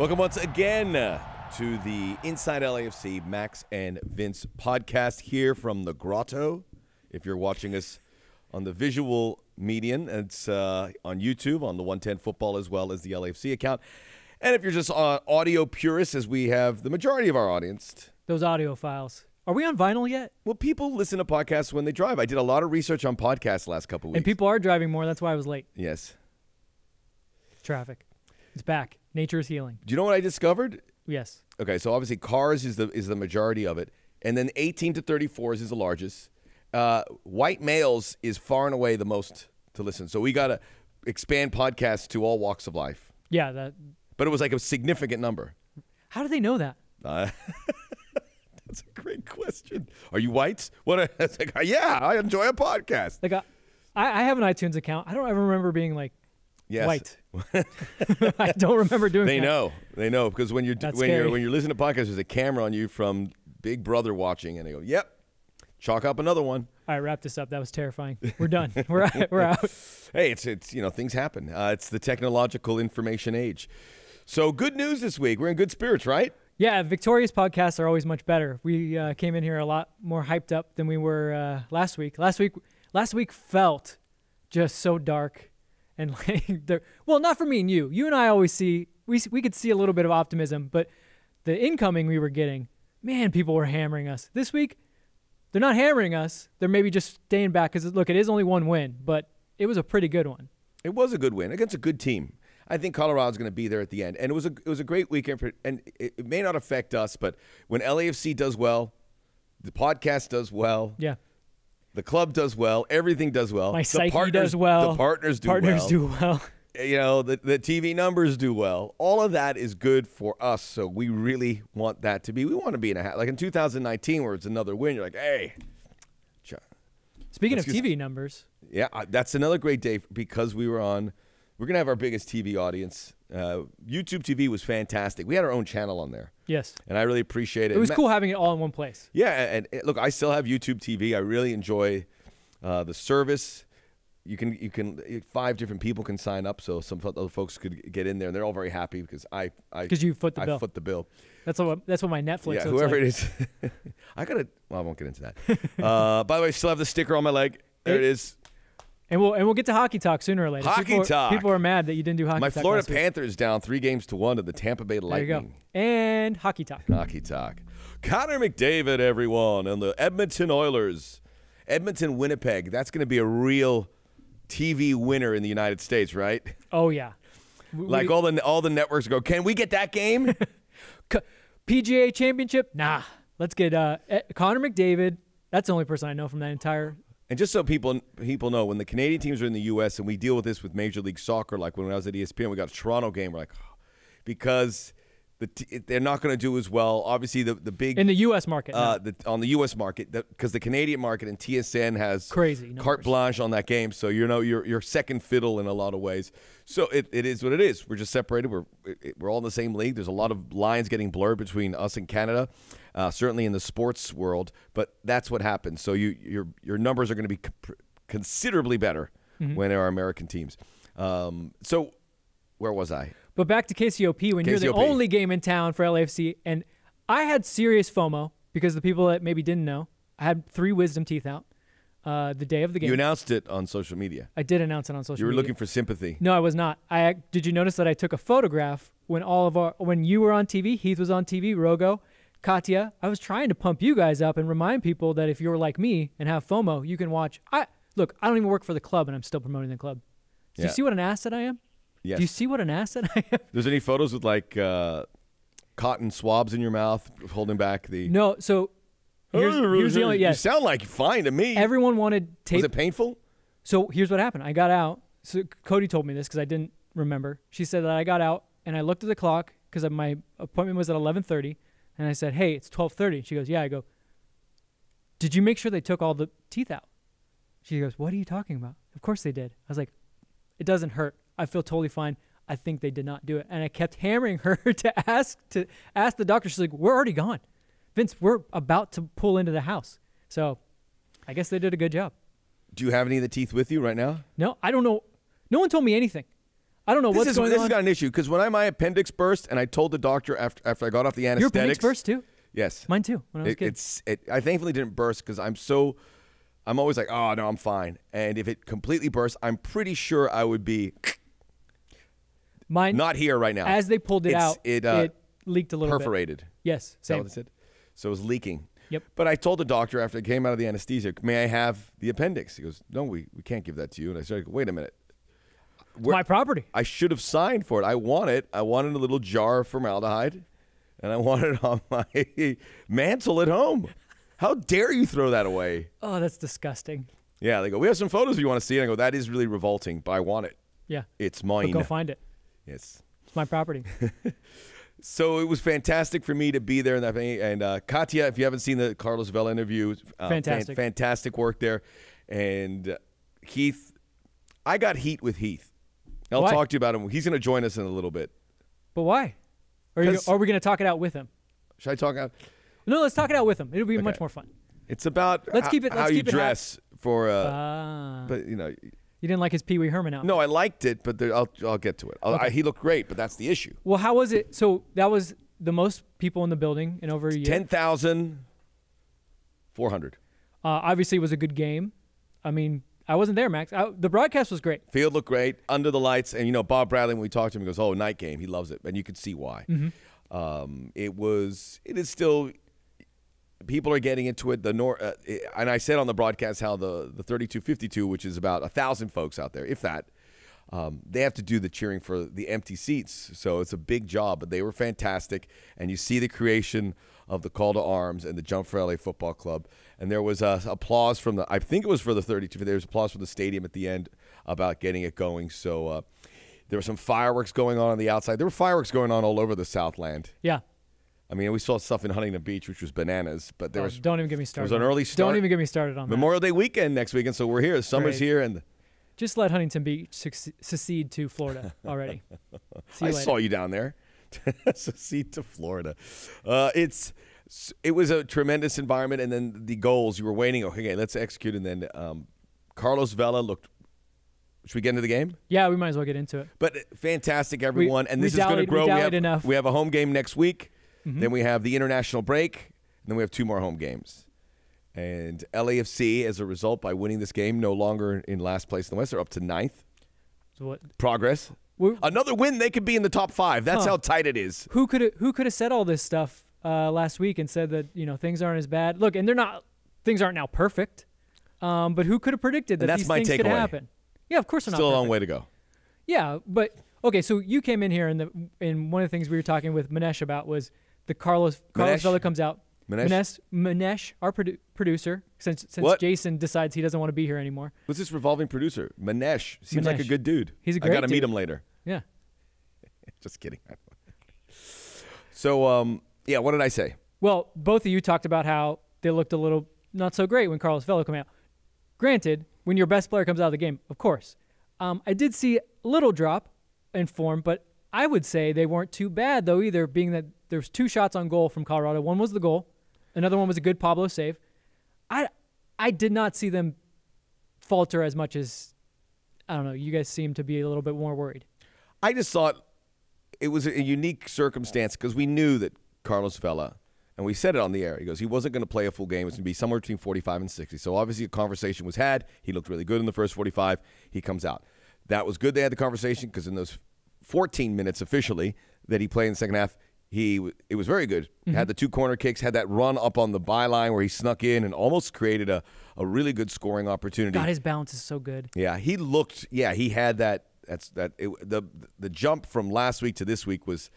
Welcome once again to the Inside LAFC Max and Vince podcast here from the Grotto. If you're watching us on the visual medium, it's on YouTube, on the 110 Football, as well as the LAFC account. And if you're just audio purists, as we have the majority of our audience. Those audio files. Are we on vinyl yet? Well, people listen to podcasts when they drive. I did a lot of research on podcasts last couple of weeks. And people are driving more. That's why I was late. Yes. Traffic. It's back. Nature is healing. Do you know what I discovered? Yes. Okay, so obviously cars is the majority of it. And then 18 to 34s is the largest. White males is far and away the most to listen. So we got to expand podcasts to all walks of life. Yeah. But it was like a significant number. How do they know that? That's a great question. Are you white? It's like, yeah, I enjoy a podcast. Like I have an iTunes account. I don't ever remember being like, yes. White. I don't remember doing that. They know because when you're listening to podcasts, there's a camera on you from Big Brother watching, and they go, "Yep, chalk up another one." All right, wrap this up. That was terrifying. We're done. We're out. Hey, it's you know, things happen. It's the technological information age. So good news this week. We're in good spirits, right? Yeah, victorious podcasts are always much better. We came in here a lot more hyped up than we were last week. Last week felt just so dark. And like, well, not for me and you. You and I always see, we could see a little bit of optimism, but the incoming we were getting, man, people were hammering us. This week, they're not hammering us. They're maybe just staying back because, look, it is only one win, but it was a pretty good one. It was a good win against a good team. I think Colorado's going to be there at the end. And it was a great weekend, and it may not affect us, but when LAFC does well, the podcast does well. Yeah. The club does well. Everything does well. My psyche does well. The partners do well. Partners do well. You know, the TV numbers do well. All of that is good for us, so we really want that to be. We want to be in a hat. Like in 2019, where it's another win, you're like, hey. Speaking of TV numbers. Yeah, that's another great day because we're going to have our biggest TV audience. YouTube TV was fantastic. We had our own channel on there. Yes. And I really appreciate it. It was cool having it all in one place. Yeah. And look, I still have YouTube TV. I really enjoy the service. You can 5 different people can sign up. So some other folks could get in there, and they're all very happy because I foot the bill. That's what my Netflix. Yeah, whoever like. It is. Well, I won't get into that. By the way, I still have the sticker on my leg. There it is. And we'll get to hockey talk sooner or later. People are mad that you didn't do hockey talk. My Florida Panthers down 3 games to 1 to the Tampa Bay Lightning. There you go. And hockey talk. Hockey talk. Connor McDavid, everyone, and the Edmonton Oilers. Edmonton, Winnipeg. That's going to be a real TV winner in the United States, right? Oh yeah. Like all the networks go, can we get that game? PGA Championship? Nah. Let's get Connor McDavid. That's the only person I know from that entire. And just so people know, when the Canadian teams are in the U.S. and we deal with this with Major League Soccer, like when I was at ESPN, we got a Toronto game. We're like, oh, because they're not going to do as well. Obviously, the big in the U.S. market on the U.S. market because the Canadian market and TSN has crazy carte blanche on that game. So you know you're second fiddle in a lot of ways. So it is what it is. We're just separated. We're all in the same league. There's a lot of lines getting blurred between us and Canada. Certainly in the sports world, but that's what happens. So your numbers are going to be considerably better when there are American teams. So where was I? But back to KCOP, when KCOP. You're the only game in town for LAFC, and I had serious FOMO because the people that maybe didn't know, I had 3 wisdom teeth out the day of the game. You announced it on social media. I did announce it on social media. You were looking for sympathy. No, I was not. Did you notice that I took a photograph when you were on TV, Heath was on TV, Rogo, Katya, I was trying to pump you guys up and remind people that if you're like me and have FOMO, you can watch. I don't even work for the club, and I'm still promoting the club. Do you see what an asset I am? Yes. Do you see what an asset I am? There's any photos with like cotton swabs in your mouth holding back the? No. So here's the only. Yes. You sound like fine to me. Everyone wanted tape. Was it painful? So here's what happened. I got out. So Cody told me this because I didn't remember. She said that I got out and I looked at the clock because my appointment was at 11:30. And I said, hey, it's 12:30. She goes, yeah. I go, did you make sure they took all the teeth out? She goes, what are you talking about? Of course they did. I was like, it doesn't hurt. I feel totally fine. I think they did not do it. And I kept hammering her to ask the doctor. She's like, we're already gone. Vince, we're about to pull into the house. So I guess they did a good job. Do you have any of the teeth with you right now? No, I don't know. No one told me anything. I don't know what's going on. This has got an issue, because when my appendix burst, and I told the doctor after I got off the anesthetics. Your appendix burst too? Yes. Mine too, when I was a kid. I thankfully didn't burst, because I'm always like, oh, no, I'm fine. And if it completely burst, I'm pretty sure I would be not here right now. As they pulled it out, it leaked a little bit. Perforated. Yes, same. So it was leaking. Yep. But I told the doctor after I came out of the anesthesia, may I have the appendix? He goes, no, we can't give that to you. And I said, wait a minute. It's my property. I should have signed for it. I want it. I wanted a little jar of formaldehyde, and I want it on my mantle at home. How dare you throw that away? Oh, that's disgusting. Yeah, they go, we have some photos if you want to see. And I go, that is really revolting, but I want it. Yeah. It's mine. But go find it. Yes. It's my property. So it was fantastic for me to be there. And Katya, if you haven't seen the Carlos Vela interview, fantastic. Fantastic work there. And Heath, I got heat with Heath. I'll talk to you about him. He's going to join us in a little bit. But why? Are we going to talk it out with him? Should I talk out? No, let's talk it out with him. It'll be much more fun. It's about how you dress, but you know, you didn't like his Pee Wee Herman outfit. No, I liked it, but I'll get to it. Okay. He looked great, but that's the issue. Well, how was it? So that was the most people in the building in over a year. 10,400. Obviously, it was a good game. I mean, I wasn't there, Max. The broadcast was great. Field looked great under the lights, and you know, Bob Bradley, when we talked to him, he goes, "Oh, night game." He loves it, and you could see why. Mm-hmm. It is still. People are getting into it. And I said on the broadcast how the 3252, which is about 1,000 folks out there, if that, they have to do the cheering for the empty seats. So it's a big job, but they were fantastic. And you see the creation of the call to arms and the Jump for LA Football Club. And there was applause from I think it was for the 32. There was applause from the stadium at the end about getting it going. So there were some fireworks going on the outside. There were fireworks going on all over the Southland. Yeah. I mean, we saw stuff in Huntington Beach, which was bananas. But there was. Don't even get me started. It was an early start. Don't even get me started on Memorial Day weekend next weekend, so we're here. Summer's here, and just let Huntington Beach secede to Florida already. See you later. Saw you down there. Secede to Florida. It was a tremendous environment, and then the goals you were waiting. Okay, let's execute, and then Carlos Vela looked. Should we get into the game? Yeah, we might as well get into it. But fantastic, everyone, and this is going to grow. We have a home game next week. Mm-hmm. Then we have the international break, and then we have two more home games. And LAFC, as a result, by winning this game, no longer in last place in the West. They're up to 9th. So what? Progress. Another win, they could be in the top 5. That's how tight it is. Who could have said all this stuff last week and said that, you know, things aren't as bad? Look, and they're not. Things aren't now perfect. But who could have predicted that these things could happen? Yeah, of course they're not. Still a long way to go. Yeah, but okay. So you came in here, and one of the things we were talking with Manesh about was. The Carlos Vela comes out. Manesh, our producer, since Jason decides he doesn't want to be here anymore. What's this revolving producer? Manesh seems like a good dude. He's a great dude. I got to meet him later. Yeah. Just kidding. So, yeah, what did I say? Well, both of you talked about how they looked a little not so great when Carlos Vela came out. Granted, when your best player comes out of the game, of course. I did see a little drop in form, but I would say they weren't too bad, though, either, being that there was 2 shots on goal from Colorado. One was the goal. Another one was a good Pablo save. I did not see them falter as much as, I don't know, you guys seemed to be a little bit more worried. I just thought it was a unique circumstance because we knew that Carlos Vela, and we said it on the air, he goes, he wasn't going to play a full game. It was going to be somewhere between 45 and 60. So obviously a conversation was had. He looked really good in the first 45. He comes out. That was good they had the conversation because in those 14 minutes officially that he played in the second half, it was very good. Mm-hmm. Had the 2 corner kicks, had that run up on the byline where he snuck in and almost created a really good scoring opportunity. God, his balance is so good. Yeah, he looked. Yeah, he had that. The jump from last week to this week was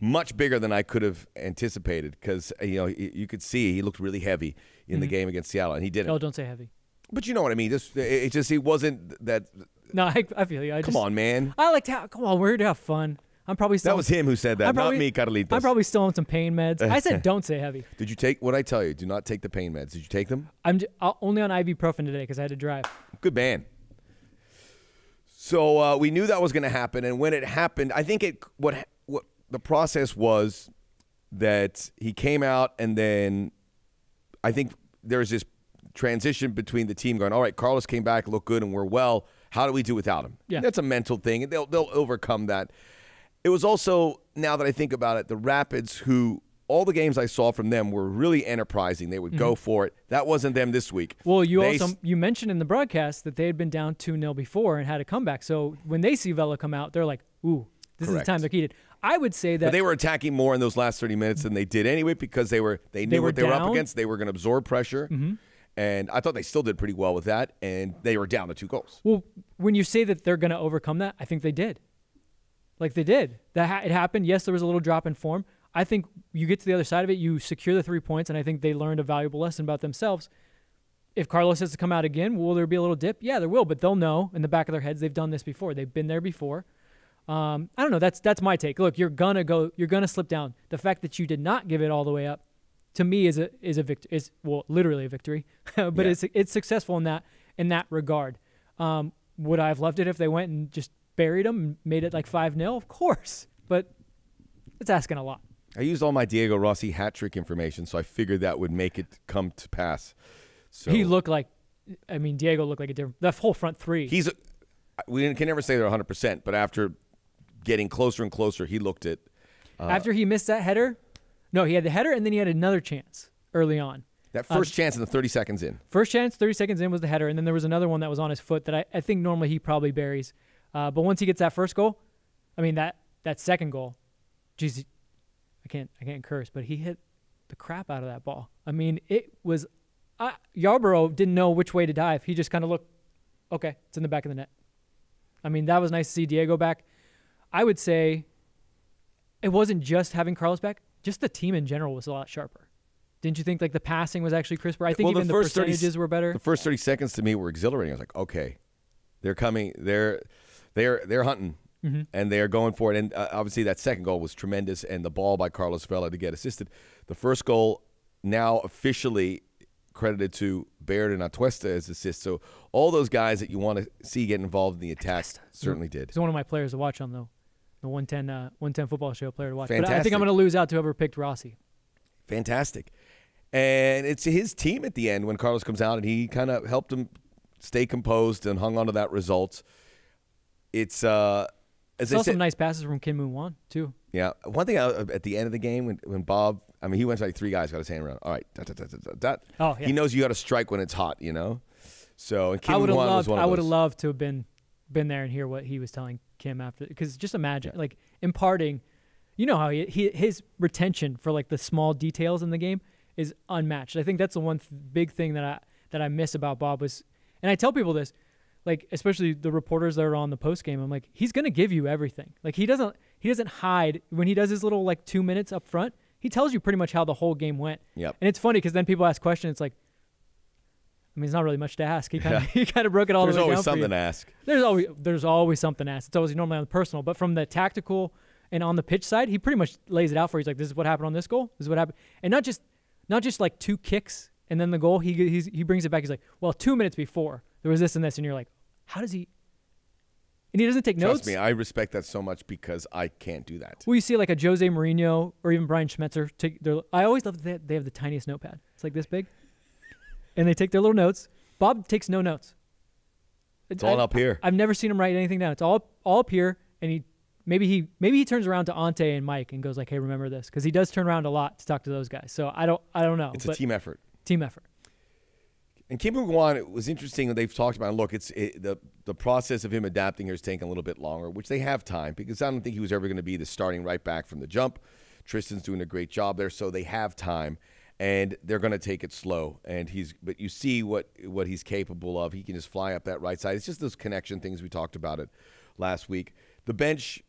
much bigger than I could have anticipated because you know you could see he looked really heavy in the game against Seattle, and he didn't. Oh, don't say heavy. But you know what I mean. It wasn't that. No, I feel you. Come on, man. I like to. Come on, we're here to have fun. I'm probably still. That was him who said that, not me, Carlitos. I'm probably still on some pain meds. I said don't say heavy. Did you take what I tell you? Do not take the pain meds. Did you take them? I'm only on ibuprofen today because I had to drive. Good man. So we knew that was going to happen, and when it happened, I think what the process was that he came out, and then I think there's this transition between the team going, all right, Carlos came back, looked good, and we're well. How do we do without him? Yeah. That's a mental thing, and they'll overcome that. It was also, now that I think about it, the Rapids, who all the games I saw from them were really enterprising. They would go for it. That wasn't them this week. Well, you mentioned in the broadcast that they had been down 2-0 before and had a comeback. So when they see Vela come out, they're like, ooh, this is the time they're heated. I would say that, but they were attacking more in those last 30 minutes than they did anyway, because they knew what they were up against. They were going to absorb pressure. Mm-hmm. And I thought they still did pretty well with that, and they were down the 2 goals. Well, when you say that they're going to overcome that, I think they did. Like, they did. It happened. Yes, there was a little drop in form. I think you get to the other side of it, you secure the 3 points, and I think they learned a valuable lesson about themselves. If Carlos has to come out again, will there be a little dip? Yeah, there will, but they'll know in the back of their heads they've done this before. They've been there before. I don't know. That's my take. Look, you're gonna slip down. The fact that you did not give it all the way up, to me, is a victory. Is, well, literally a victory, but it's successful in that regard. Would I have loved it if they went and just buried them and made it like 5-0? Of course, but it's asking a lot. I used all my Diego Rossi hat trick information, so I figured that would make it come to pass. So he looked like, I mean, Diego looked like a different. That whole front three. We can never say they're 100%, but after getting closer and closer, he looked at. After he missed that header. No, he had the header, and then he had another chance early on. That first chance in the 30 seconds in. First chance, 30 seconds in was the header, and then there was another one that was on his foot that I think normally he probably buries. But once he gets that first goal, I mean, that second goal, geez, I can't curse, but he hit the crap out of that ball. I mean, it was Yarborough didn't know which way to dive. He just kind of looked, okay, it's in the back of the net. I mean, that was nice to see Diego back. I would say it wasn't just having Carlos back. Just the team in general was a lot sharper. Didn't you think like the passing was actually crisper? I think even the percentages were better. The first 30 seconds to me were exhilarating. I was like, okay, they're coming. They're hunting, and they're going for it. And obviously that second goal was tremendous, and the ball by Carlos Vela to get assisted. The first goal now officially credited to Baird and Atuesta as assists. So all those guys that you want to see get involved in the attack certainly did. He's one of my players to watch on, though. The 110 Football Show player to watch. Fantastic. But I think I'm going to lose out to whoever picked Rossi. Fantastic. And it's his team at the end when Carlos comes out, and he kind of helped him stay composed and hung on to that result. It's I saw some nice passes from Kim Moon-hwan, too. Yeah. One thing at the end of the game when Bob, I mean, he went to like 3 guys, got his hand around. All right. Oh, yeah. He knows you got to strike when it's hot, you know? So, and Kim Moon-hwan was one of those. I would have loved to have been there and hear what he was telling Kim after, because just imagine like imparting, you know, how his retention for like the small details in the game is unmatched. I think that's the one big thing that I miss about Bob was, and I tell people this, like especially the reporters that are on the post game, I'm like, he's gonna give you everything. Like he doesn't hide when he does his little like 2 minutes up front. He tells you pretty much how the whole game went. Yep. And it's funny because then people ask questions. It's like, I mean, it's not really much to ask. He kind of broke it all the way down. There's always something to ask. There's always something to ask. It's always normally on the personal, but from the tactical and on the pitch side, he pretty much lays it out for you. He's like, this is what happened on this goal. This is what happened, and not just like 2 kicks and then the goal. He brings it back. He's like, well, 2 minutes before there was this and this, and you're like, how does he? And he doesn't take notes. Trust me, I respect that so much because I can't do that. Well, you see like a Jose Mourinho or even Brian Schmetzer. I always love that they have the tiniest notepad. It's like this big. And they take their little notes. Bob takes no notes. It's all up here. I've never seen him write anything down. It's all up here. And he maybe turns around to Ante and Mike and goes like, "Hey, remember this," because he does turn around a lot to talk to those guys. So I don't know. It's a team effort. Team effort. And Kim Moon-hwan, it was interesting that they've talked about. Look, the process of him adapting here is taking a little bit longer, which they have time because I don't think he was ever going to be the starting right back from the jump. Tristan's doing a great job there, so they have time. And they're going to take it slow. But you see what he's capable of. He can just fly up that right side. It's just those connection things we talked about it last week. The bench,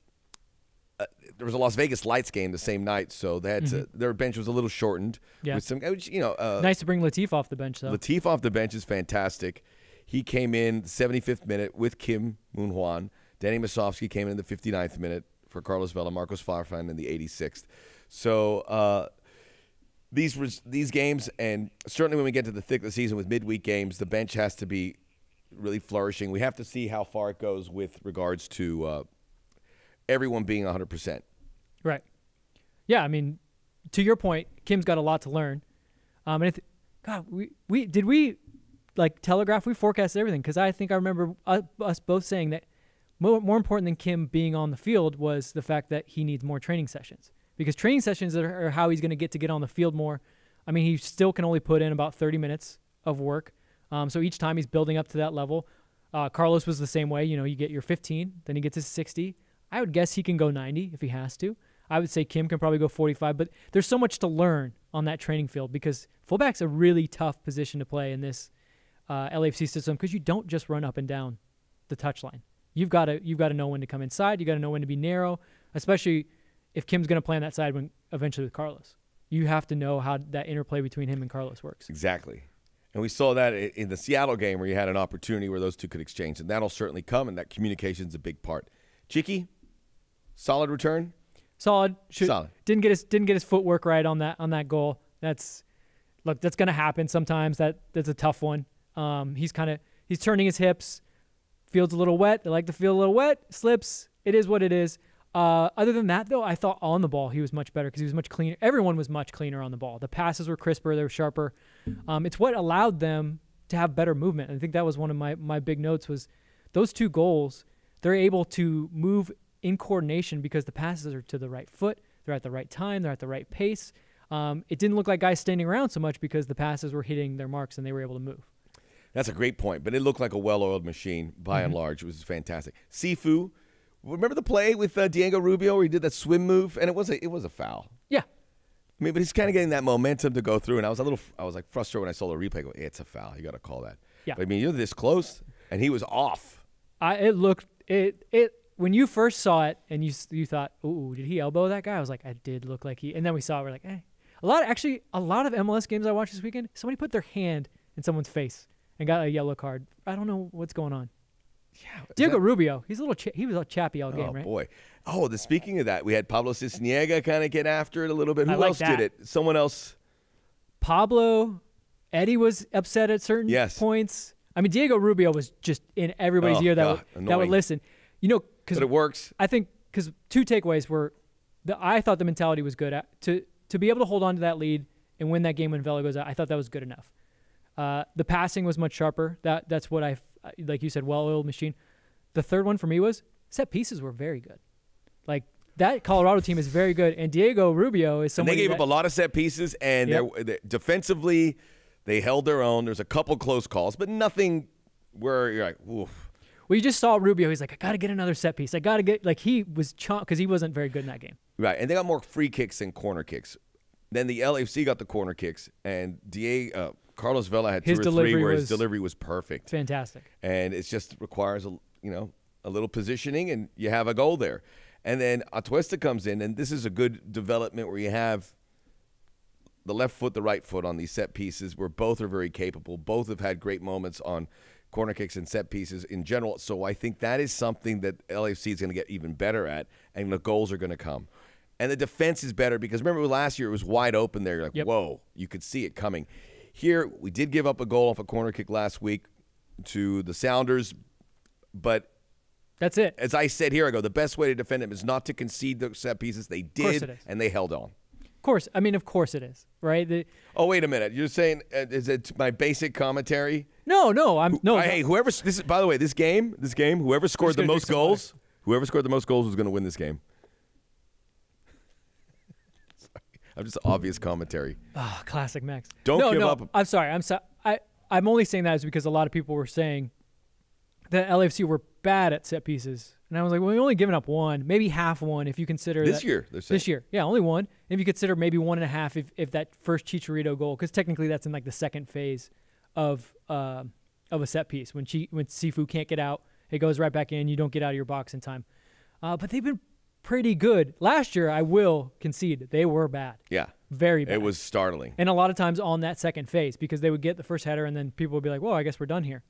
there was a Las Vegas Lights game the same night, so their bench was a little shortened. Yeah. With some, you know, nice to bring Lateef off the bench, though. Lateef off the bench is fantastic. He came in the 75th minute with Kim Moon-hwan. Danny Masofsky came in the 59th minute for Carlos Vela. Marcos Farfan in the 86th. So, these games, and certainly when we get to the thick of the season with midweek games, the bench has to be really flourishing. We have to see how far it goes with regards to everyone being 100%. Right. Yeah, I mean, to your point, Kim's got a lot to learn. And God, we did we like Telegraph, we forecasted everything, because I think I remember us both saying that more important than Kim being on the field was the fact that he needs more training sessions, because training sessions are how he's going to get on the field more. I mean, he still can only put in about 30 minutes of work. So each time he's building up to that level. Carlos was the same way. You know, you get your 15, then he gets his 60. I would guess he can go 90 if he has to. I would say Kim can probably go 45, but there's so much to learn on that training field, because fullback's a really tough position to play in this LAFC system, because you don't just run up and down the touchline. You've got to know when to come inside. You've got to know when to be narrow, especially if Kim's going to play on that side when eventually with Carlos. You have to know how that interplay between him and Carlos works. Exactly. And we saw that in the Seattle game where you had an opportunity where those two could exchange, and that'll certainly come, and that communication's a big part. Chicky, solid return? Solid. Solid. Didn't get his footwork right on that goal. That's going to happen sometimes. That's a tough one. He's turning his hips. Field's a little wet. They like to feel a little wet. Slips. It is what it is. Other than that, though, I thought on the ball he was much better because he was much cleaner. Everyone was much cleaner on the ball. The passes were crisper. They were sharper. It's what allowed them to have better movement. And I think that was one of my big notes was those two goals. They're able to move in coordination because the passes are to the right foot. They're at the right time. They're at the right pace. It didn't look like guys standing around so much because the passes were hitting their marks and they were able to move. That's a great point, but it looked like a well-oiled machine by and large. It was fantastic. Sifu, remember the play with Diego Rubio where he did that swim move, and it was a foul. Yeah, I mean, but he's kind of getting that momentum to go through, and I was like frustrated when I saw the replay. Go, it's a foul. You got to call that. Yeah, but, I mean, you're this close, and he was off. It looked when you first saw it, and you thought, ooh, did he elbow that guy? I was like, I did look like he, and then we saw it. We're like, eh. A lot of MLS games I watched this weekend, somebody put their hand in someone's face and got a yellow card. I don't know what's going on. Yeah, Diego Rubio, he's a little he was a chappy all game, right? Oh boy! Oh, speaking of that, we had Pablo Cisniega kind of get after it a little bit. Who else did it? Someone else. Pablo, Eddie was upset at certain points. I mean, Diego Rubio was just in everybody's ear that would listen. You know, because it works. I think because two takeaways were, I thought the mentality was good to be able to hold on to that lead and win that game when Vela goes out. I thought that was good enough. The passing was much sharper. That's what I, like you said, well-oiled machine. The third one for me was set pieces were very good. Like that Colorado team is very good, and Diego Rubio is somebody. And they gave up a lot of set pieces, and they're defensively they held their own. There's a couple close calls, but nothing where you're like, oof. Well, you just saw Rubio. He's like, I got to get another set piece. I got to get he was because he wasn't very good in that game. Right, and they got more free kicks than corner kicks. Then the LAFC got the corner kicks, and Carlos Vela had two or three where his delivery was perfect. Fantastic. And it just requires a little positioning, and you have a goal there. And then Atuesta comes in, and this is a good development where you have the left foot, the right foot on these set pieces where both are very capable. Both have had great moments on corner kicks and set pieces in general. So I think that is something that LAFC is going to get even better at, and the goals are going to come. And the defense is better because remember last year it was wide open there. You're like, whoa, you could see it coming. Here, we did give up a goal off a corner kick last week to the Sounders, but that's it. As I said here, I go, the best way to defend them is not to concede the set pieces. They did, and they held on. Of course. I mean, of course it is, right? Wait a minute. You're saying, is it my basic commentary? No. Hey, by the way, this game, whoever scored the most goals, was going to win this game. I'm just obvious commentary. Oh, classic Max. Don't give up. I'm sorry. I'm only saying that is because a lot of people were saying that LAFC were bad at set pieces. And I was like, well, we've only given up one, maybe half one if you consider this year. They're saying. This year. Yeah, only one. And if you consider maybe one and a half if that first Chicharito goal, because technically that's in like the second phase of a set piece. When Sifu can't get out, it goes right back in. You don't get out of your box in time. But they've been pretty good. Last year, I will concede, they were bad. Yeah. Very bad. It was startling. And a lot of times on that second phase because they would get the first header and then people would be like, well, I guess we're done here.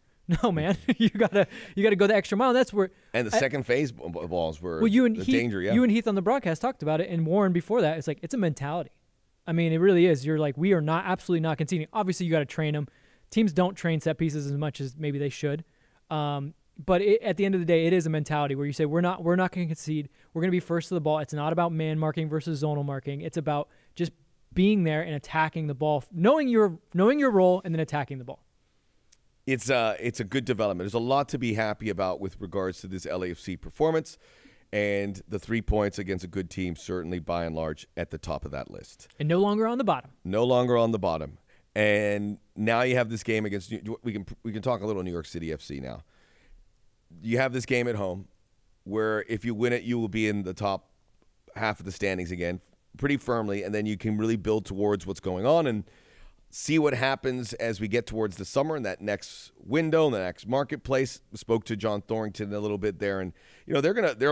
No, man. you gotta go the extra mile. That's where... And the second phase balls were danger, yeah. You and Heath on the broadcast talked about it, and Warren before that, it's like, it's a mentality. I mean, it really is. You're like, we are absolutely not conceding. Obviously, you got to train them. Teams don't train set pieces as much as maybe they should. But at the end of the day, it is a mentality where you say, we're not going to concede. We're going to be first to the ball. It's not about man marking versus zonal marking. It's about just being there and attacking the ball, knowing your role and then attacking the ball. it's a good development. There's a lot to be happy about with regards to this LAFC performance. And the 3 points against a good team, certainly by and large, at the top of that list. And no longer on the bottom. No longer on the bottom. And now you have this game against – we can talk a little New York City FC now. You have this game at home where if you win it, you will be in the top half of the standings again pretty firmly, and then you can really build towards what's going on and see what happens as we get towards the summer and that next window and the next marketplace. Spoke to John Thorrington a little bit there, and you know they're gonna be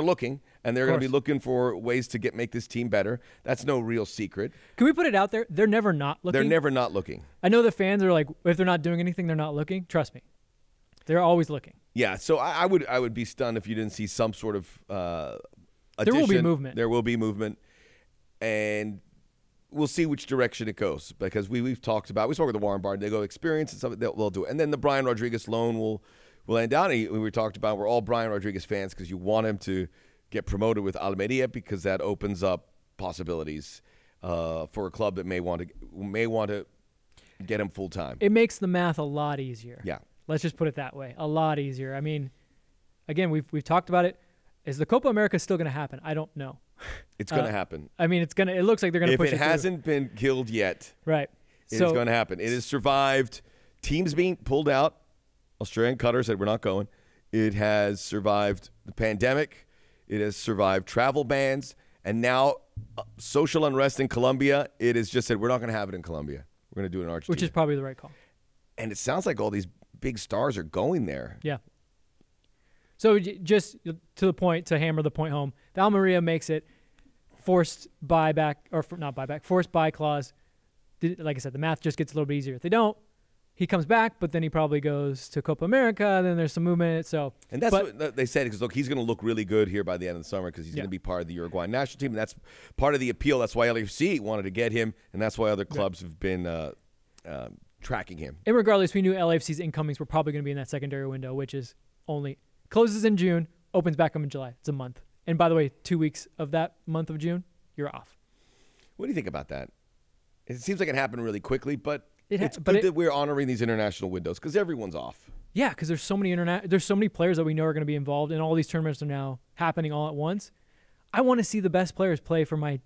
looking for ways to make this team better. That's no real secret. Can we put it out there? They're never not looking. They're never not looking. I know the fans are like, if they're not doing anything, they're not looking. Trust me, they're always looking. Yeah, so I would be stunned if you didn't see some sort of addition. There will be movement. There will be movement, and we'll see which direction it goes, because we've talked about, we spoke with the Warren Barton, they go experience and something, they'll do it. And then the Brian Rodriguez loan will end down. We talked about, we're all Brian Rodriguez fans because you want him to get promoted with Almeria, because that opens up possibilities for a club that may want to get him full time. It makes the math a lot easier. Yeah. Let's just put it that way. A lot easier. I mean, again, we've talked about it. Is the Copa America still going to happen? I don't know. It's going to happen. I mean, it looks like they're going to push it. If it hasn't been killed yet. Right. It's going to happen. It has survived teams being pulled out. Australian Qatar said we're not going. It has survived the pandemic. It has survived travel bans, and now social unrest in Colombia. It has just said we're not going to have it in Colombia. We're going to do it in Argentina. Which is probably the right call. And it sounds like all these big stars are going there. Yeah. So just to the point, to hammer the point home, the Almeria makes it forced buy clause. Like I said, the math just gets a little bit easier. If they don't, he comes back, but then he probably goes to Copa America, and then there's some movement. And that's what they said, because look, he's going to look really good here by the end of the summer, because he's going to be part of the Uruguayan national team, and that's part of the appeal. That's why LAFC wanted to get him, and that's why other clubs have been tracking him. And regardless, we knew LAFC's incomings were probably going to be in that secondary window, which is only closes in June, opens back up in July. It's a month. And by the way, 2 weeks of that month of June, you're off. What do you think about that? It seems like it happened really quickly, but it's good that we're honoring these international windows, because everyone's off. Yeah, because there's so many players that we know are going to be involved, and all these tournaments are now happening all at once. I want to see the best players play for my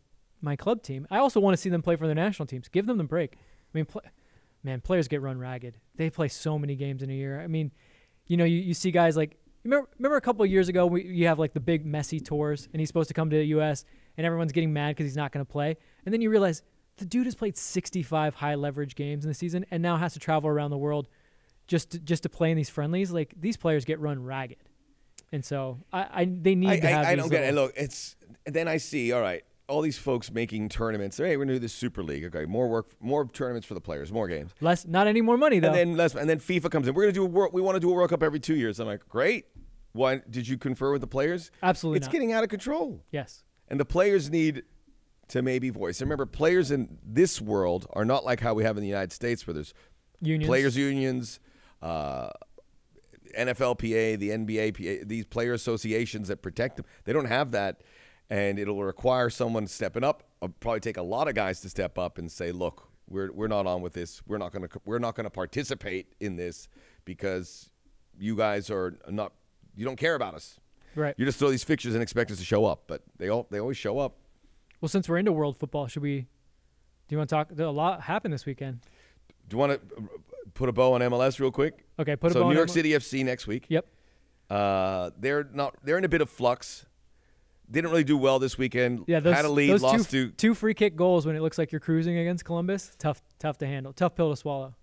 club team. I also want to see them play for their national teams. Give them the break. I mean, players get run ragged. They play so many games in a year. I mean, you know, you see guys like, remember a couple of years ago, you have like the big Messi tours, and he's supposed to come to the U.S., and everyone's getting mad because he's not going to play. And then you realize the dude has played 65 high-leverage games in the season and now has to travel around the world just to play in these friendlies. Like, these players get run ragged. And so they need to have these. Look, then I see, all right, all these folks making tournaments. Hey, we're going to do this Super League. Okay, more work, more tournaments for the players, more games. Less, not any more money, though. And then FIFA comes in. We're going to do we want to do a World Cup every 2 years. I'm like, great. Why did you confer with the players? Absolutely not. It's getting out of control. Yes. And the players need to maybe voice. And remember, players in this world are not like how we have in the United States, where there's unions. Players unions, NFLPA, the NBAPA, these player associations that protect them. They don't have that. And it'll require someone stepping up. It'll probably take a lot of guys to step up and say, "Look, we're not on with this. We're not going to participate in this, because you guys are not. You don't care about us. Right? You just throw these fixtures and expect us to show up, but they always show up." Well, since we're into world football, should we? Do you want to talk? A lot happened this weekend. Do you want to put a bow on MLS real quick? Okay, put a bow on New York City FC next week. Yep. They're in a bit of flux. Didn't really do well this weekend. Yeah, had a lead, lost two free kick goals when it looks like you're cruising against Columbus. Tough to handle. Tough pill to swallow.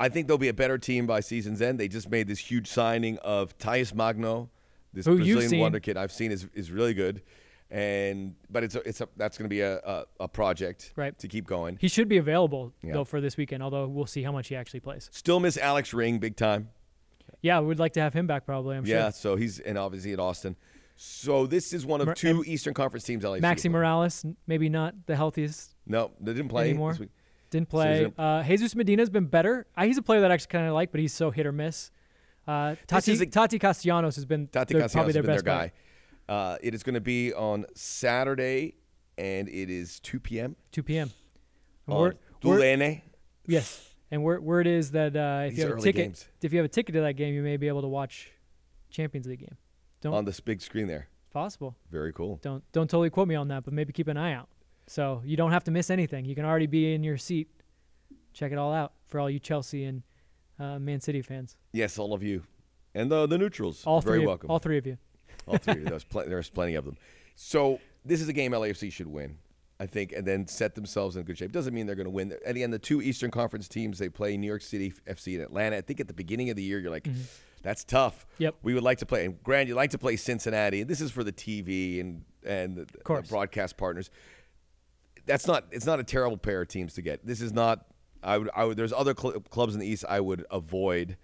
I think they'll be a better team by season's end. They just made this huge signing of Thais Magno, this Brazilian wonder kid I've seen is really good, but that's going to be a project to keep going. He should be available though for this weekend, although we'll see how much he actually plays. Still miss Alex Ring big time. Yeah, we'd like to have him back probably. I'm sure. Yeah, so he's and obviously at Austin. So this is one of two Eastern Conference teams. Maxi Morales, maybe not the healthiest. No, they didn't play anymore. This week. Didn't play. Jesus Medina's been better. He's a player that I actually kind of like, but he's so hit or miss. Tati Castellanos has been probably their best guy. It is going to be on Saturday, and it is 2 p.m. 2 p.m. Yes, And word is that if you have a ticket to that game, you may be able to watch Champions League game. On this big screen there. It's possible. Very cool. Don't totally quote me on that, but maybe keep an eye out. So you don't have to miss anything. You can already be in your seat. Check it all out for all you Chelsea and Man City fans. Yes, all of you. And the neutrals. All three. Very welcome. All three of you. All three of you. There's plenty of them. So this is a game LAFC should win, I think, and then set themselves in good shape. Doesn't mean they're going to win. At the end, the two Eastern Conference teams, they play New York City FC and Atlanta. I think at the beginning of the year, you're like, that's tough. Yep. We would like to play. And Grant, you'd like to play Cincinnati. And this is for the TV and the broadcast partners. That's not. It's not a terrible pair of teams to get. This is not. I would. There's other clubs in the East I would avoid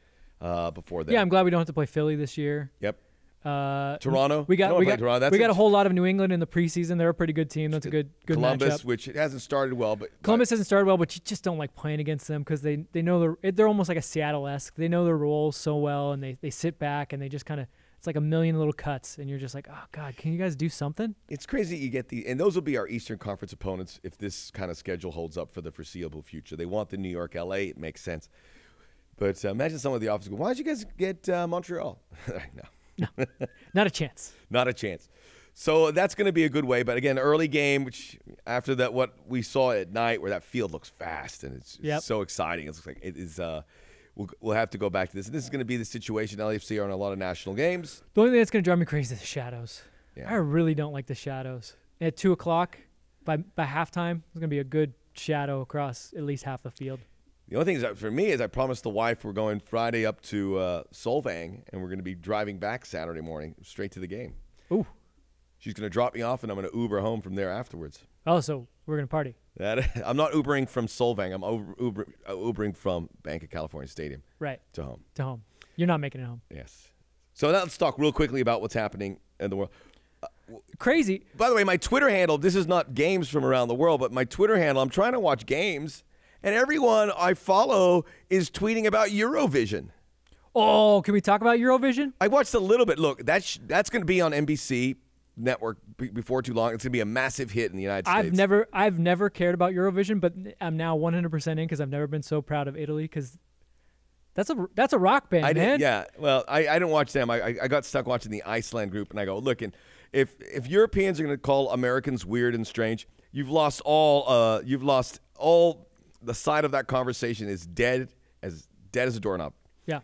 before that. Yeah, I'm glad we don't have to play Philly this year. Yep. Toronto. We got a whole lot of New England in the preseason. They're a pretty good team. That's a good Columbus matchup. Which it hasn't started well, but Columbus hasn't started well. But you just don't like playing against them because they know they're almost like a Seattle-esque. They know their role so well, and they sit back and they just kind of. It's like a million little cuts, and you're just like, oh, God, can you guys do something? It's crazy you get the – and those will be our Eastern Conference opponents if this kind of schedule holds up for the foreseeable future. They want the New York, L.A. It makes sense. But imagine someone at the office going, why did you guys get Montreal? No. Not a chance. Not a chance. So that's going to be a good way. But, again, early game, which after that what we saw at night where that field looks fast and it's so exciting. It looks like it is We'll have to go back to this. And this is going to be the situation LAFC are in a lot of national games. The only thing that's going to drive me crazy is the shadows. Yeah. I really don't like the shadows. And at 2 o'clock, by halftime, there's going to be a good shadow across at least half the field. The only thing is that for me is I promised the wife we're going Friday up to Solvang, and we're going to be driving back Saturday morning straight to the game. Ooh. She's going to drop me off, and I'm going to Uber home from there afterwards. Oh, so we're going to party. I'm not Ubering from Solvang. I'm Ubering from Bank of California Stadium. Right. To home. To home. You're not making it home. Yes. So now let's talk real quickly about what's happening in the world. Crazy. By the way, my Twitter handle, this is not games from around the world, but my Twitter handle, I'm trying to watch games, and everyone I follow is tweeting about Eurovision. Oh, can we talk about Eurovision? I watched a little bit. Look, that's going to be on NBC Network before too long. It's gonna be a massive hit in the United States. I've never cared about Eurovision, but I'm now 100% in because I've never been so proud of Italy because that's a rock band. Yeah. Well, I didn't watch them. I got stuck watching the Iceland group, and I go, look, and if Europeans are gonna call Americans weird and strange, you've lost all the side of that conversation is dead as a doorknob. Yeah.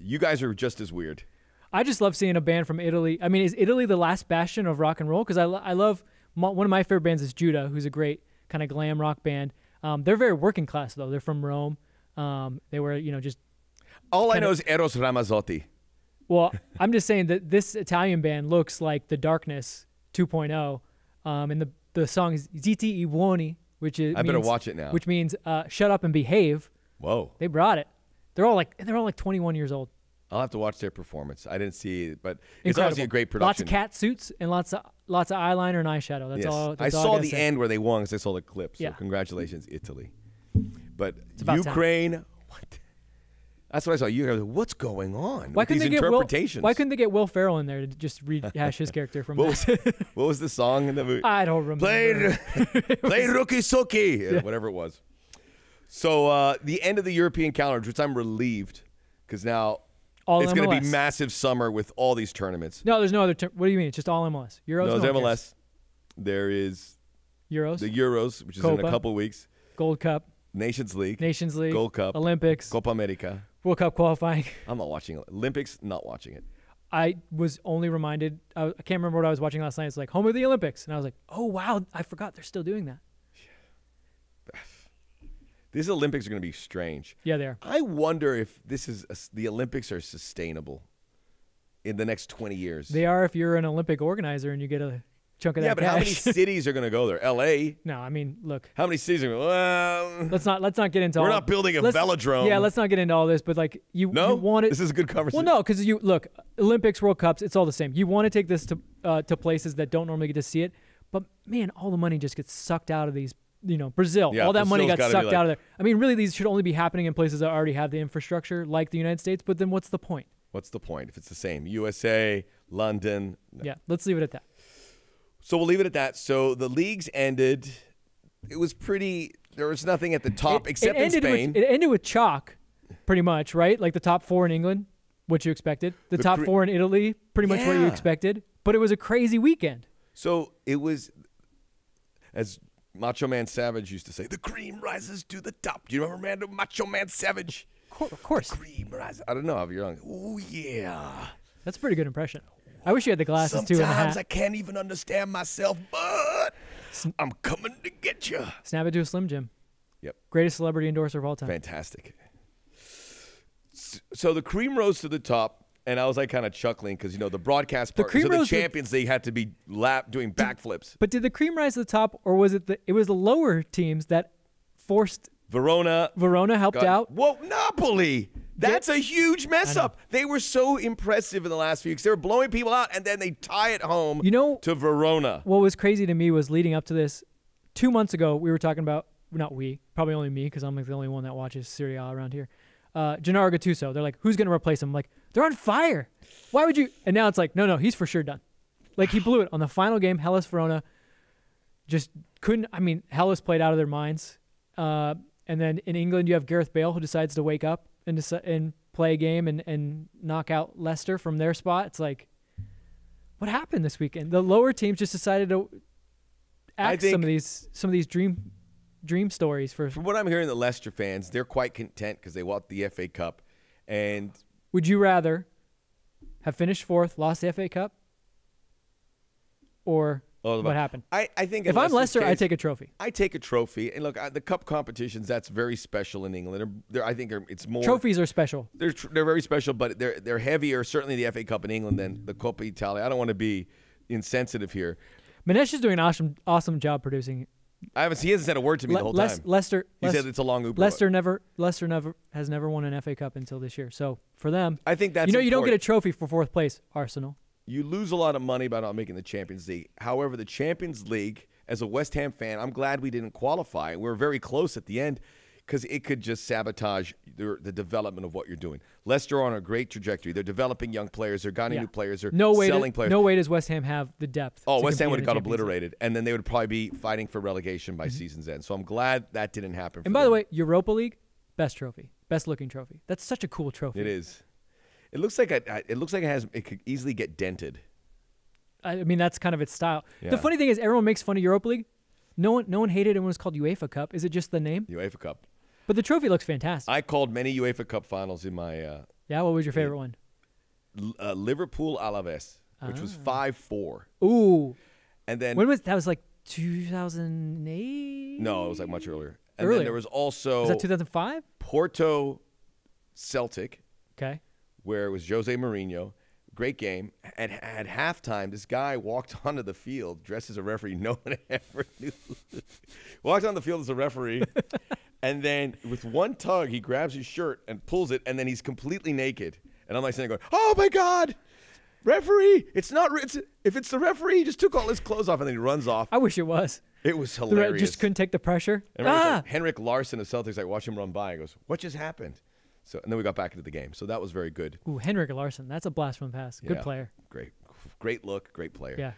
You guys are just as weird. I just love seeing a band from Italy. I mean, is Italy the last bastion of rock and roll? Because I love – one of my favorite bands is Judah, who's a great kind of glam rock band. They're very working class, though. They're from Rome. They were, just – all I know is Eros Ramazzotti. Well, I'm just saying that this Italian band looks like The Darkness 2.0. And the song is Zitti e Buoni, which is – I better watch it now. Which means shut up and behave. Whoa. They brought it. They're all like 21 years old. I'll have to watch their performance. I didn't see it, but it's obviously a great production. Lots of cat suits and lots of eyeliner and eyeshadow. That's all. I saw the end where they won because I saw the clip. So congratulations, Italy. But Ukraine, what? That's what I saw. What's going on? Why couldn't they get Will Ferrell in there to just rehash his character from what was the song in the movie? I don't remember. Play Rookie Soki, whatever it was. So the end of the European calendar, which I'm relieved because now. All it's going to be massive summer with all these tournaments. No, there's no other. What do you mean? It's just all MLS. Euros. No, it's MLS. There is Euros. The Euros, which is Copa, in a couple weeks. Gold Cup. Nations League. Nations League. Gold Cup. Olympics. Copa America. World Cup qualifying. I'm not watching Olympics. Not watching it. I was only reminded. I can't remember what I was watching last night. It's like home of the Olympics, and I was like, oh wow, I forgot they're still doing that. These Olympics are going to be strange. Yeah, they are. I wonder if the Olympics are sustainable in the next 20 years. They are if you're an Olympic organizer and you get a chunk of that. Yeah, but cash. How many cities are going to go there? L.A.? No, I mean, look. How many cities are going to go? Let's not get into all this. We're not building a velodrome. Yeah, let's not get into all this, but like you want it. This is a good conversation. Well, no, because look, Olympics, World Cups, it's all the same. You want to take this to places that don't normally get to see it, but man, all the money just gets sucked out of these. Brazil. Yeah, all that money got sucked out of there. I mean, really, these should only be happening in places that already have the infrastructure, like the United States. But then, what's the point? What's the point if it's the same? USA, London. No. Yeah, let's leave it at that. So we'll leave it at that. So the leagues ended. It was pretty. There was nothing at the top except in Spain. It ended with chalk, pretty much, right? Like the top four in England, what you expected. The top four in Italy, pretty much what you expected. But it was a crazy weekend. So it was, as Macho Man Savage used to say, the cream rises to the top. Do you remember Macho Man Savage? Of course. The cream rises. I don't know if you're wrong. Oh, yeah. That's a pretty good impression. I wish you had the glasses, too. Sometimes I can't even understand myself, but I'm coming to get you. Snap it to a Slim Jim. Yep. Greatest celebrity endorser of all time. Fantastic. So the cream rose to the top, and I was like kind of chuckling because, you know, the broadcast part of the Champions League had to be doing backflips. But did the cream rise to the top, or was it the lower teams that forced Verona helped out? Whoa, Napoli! That's a huge mess up. They were so impressive in the last few weeks. They were blowing people out, and then they tie it home to Verona. What was crazy to me was leading up to this, 2 months ago, we were talking about, not we, probably only me, because I'm like the only one that watches Serie A around here. Gennaro Gattuso. They're like, who's going to replace him? I'm like, they're on fire. Why would you? And now it's like, no, he's for sure done. Like, he blew it on the final game. Hellas Verona just couldn't. I mean, Hellas played out of their minds. And then in England, you have Gareth Bale, who decides to wake up and play a game and knock out Leicester from their spot. It's like, what happened this weekend? The lower teams just decided to act some of these dream stories. From what I'm hearing, the Leicester fans, they're quite content because they won the FA Cup. And would you rather have finished fourth, lost the FA Cup, or what happened? I think if I'm Leicester, I take a trophy. I take a trophy. And look, the cup competitions, that's very special in England. I think it's more. Trophies are special. They're very special, but they're heavier, certainly the FA Cup in England, than the Coppa Italia. I don't want to be insensitive here. Manesh is doing an awesome job producing. He hasn't said a word to me the whole time. He said it's a long Uber. Leicester has never won an FA Cup until this year. So for them, I think that's important. You don't get a trophy for fourth place, Arsenal. You lose a lot of money by not making the Champions League. However, the Champions League, as a West Ham fan, I'm glad we didn't qualify. We were very close at the end because it could just sabotage the development of what you're doing. Leicester are on a great trajectory. They're developing young players. They're getting new players. They're selling players. No way does West Ham have the depth. Oh, West Ham would have got obliterated, and then they would probably be fighting for relegation by season's end. So I'm glad that didn't happen. And by the way, Europa League, best trophy, best looking trophy. That's such a cool trophy. It is. It looks like it could easily get dented. I mean, that's kind of its style. Yeah. The funny thing is, everyone makes fun of Europa League. No one hated it when it was called UEFA Cup. Is it just the name? UEFA Cup. But the trophy looks fantastic. I called many UEFA Cup finals in my... yeah, what was your favorite one? Liverpool Alaves, which was 5-4. Ooh. And then... That was like 2008? No, it was like much earlier. Then there was also... Was that 2005? Porto Celtic. Okay. Where it was Jose Mourinho. Great game. And at halftime, this guy walked onto the field dressed as a referee. No one ever knew. Walked on the field as a referee. And then with one tug, he grabs his shirt and pulls it. And then he's completely naked. And I'm like sitting there going, oh, my God. Referee. If it's the referee, he just took all his clothes off. And then he runs off. I wish it was. It was hilarious. Just couldn't take the pressure. And like, Henrik Larsson of Celtics, like, watch him run by. He goes, what just happened? So, and then we got back into the game. So that was very good. Ooh, Henrik Larsson. That's a blast from the past. Good player. Great look. Great player. Yeah.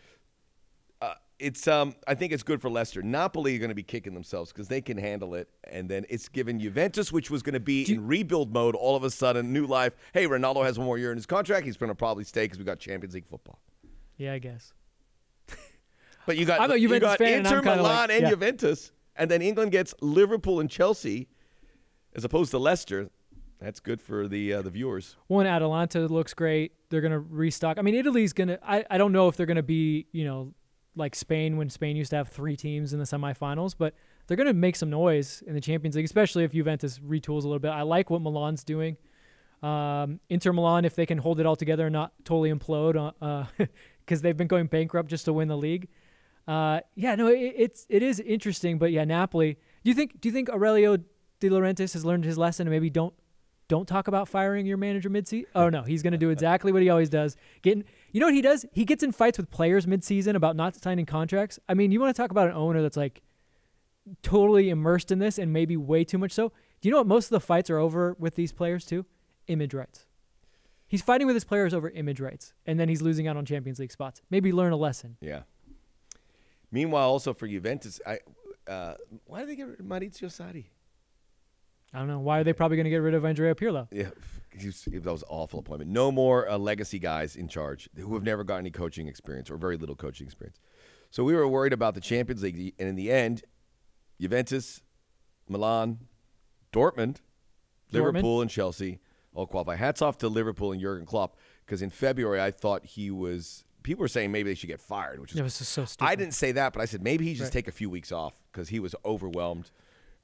I think it's good for Leicester. Napoli are going to be kicking themselves because they can handle it. And then it's given Juventus, which was going to be in rebuild mode all of a sudden. New life. Hey, Ronaldo has 1 more year in his contract. He's going to probably stay because we got Champions League football. Yeah, I guess. But you got Inter Milan and Juventus. And then England gets Liverpool and Chelsea as opposed to Leicester. That's good for the viewers. One, Atalanta looks great. They're going to restock. I mean, Italy's going to – I don't know if they're going to be, like Spain when Spain used to have 3 teams in the semifinals, but they're going to make some noise in the Champions League, especially if Juventus retools a little bit. I like what Milan's doing. Inter Milan, if they can hold it all together and not totally implode because they've been going bankrupt just to win the league. It is interesting, but, yeah, Napoli. Do you think Aurelio De Laurentiis has learned his lesson and maybe don't talk about firing your manager mid-season? Oh, no. He's going to do exactly what he always does. You know what he does? He gets in fights with players mid-season about not signing contracts. I mean, you want to talk about an owner that's, like, totally immersed in this and maybe way too much so. Do you know what most of the fights are over with these players, too? Image rights. He's fighting with his players over image rights, and then he's losing out on Champions League spots. Maybe learn a lesson. Yeah. Meanwhile, also for Juventus, Why did they get rid of Maurizio Sarri? I don't know. Why are they probably going to get rid of Andrea Pirlo? Yeah, that was an awful appointment. No more legacy guys in charge who have never got any coaching experience or very little coaching experience. So we were worried about the Champions League, and in the end, Juventus, Milan, Dortmund, Liverpool, and Chelsea all qualify. Hats off to Liverpool and Jurgen Klopp, because in February I thought he was – people were saying maybe they should get fired, which is so stupid. I didn't say that, but I said maybe he should just take a few weeks off because he was overwhelmed.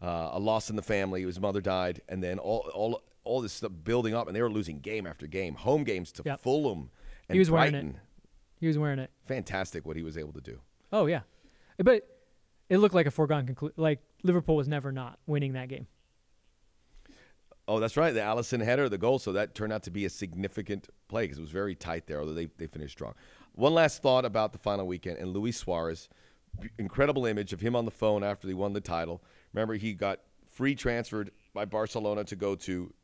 A loss in the family. His mother died, and then all this stuff building up, and they were losing game after game, home games to Fulham and he was Brighton. Wearing it. He was wearing it. Fantastic what he was able to do. Oh yeah, but it looked like a foregone conclusion. Like Liverpool was never not winning that game. Oh, that's right. The Alisson header, the goal. So that turned out to be a significant play because it was very tight there. Although they finished strong. One last thought about the final weekend and Luis Suarez. Incredible image of him on the phone after he won the title. Remember, he got free transferred by Barcelona to go to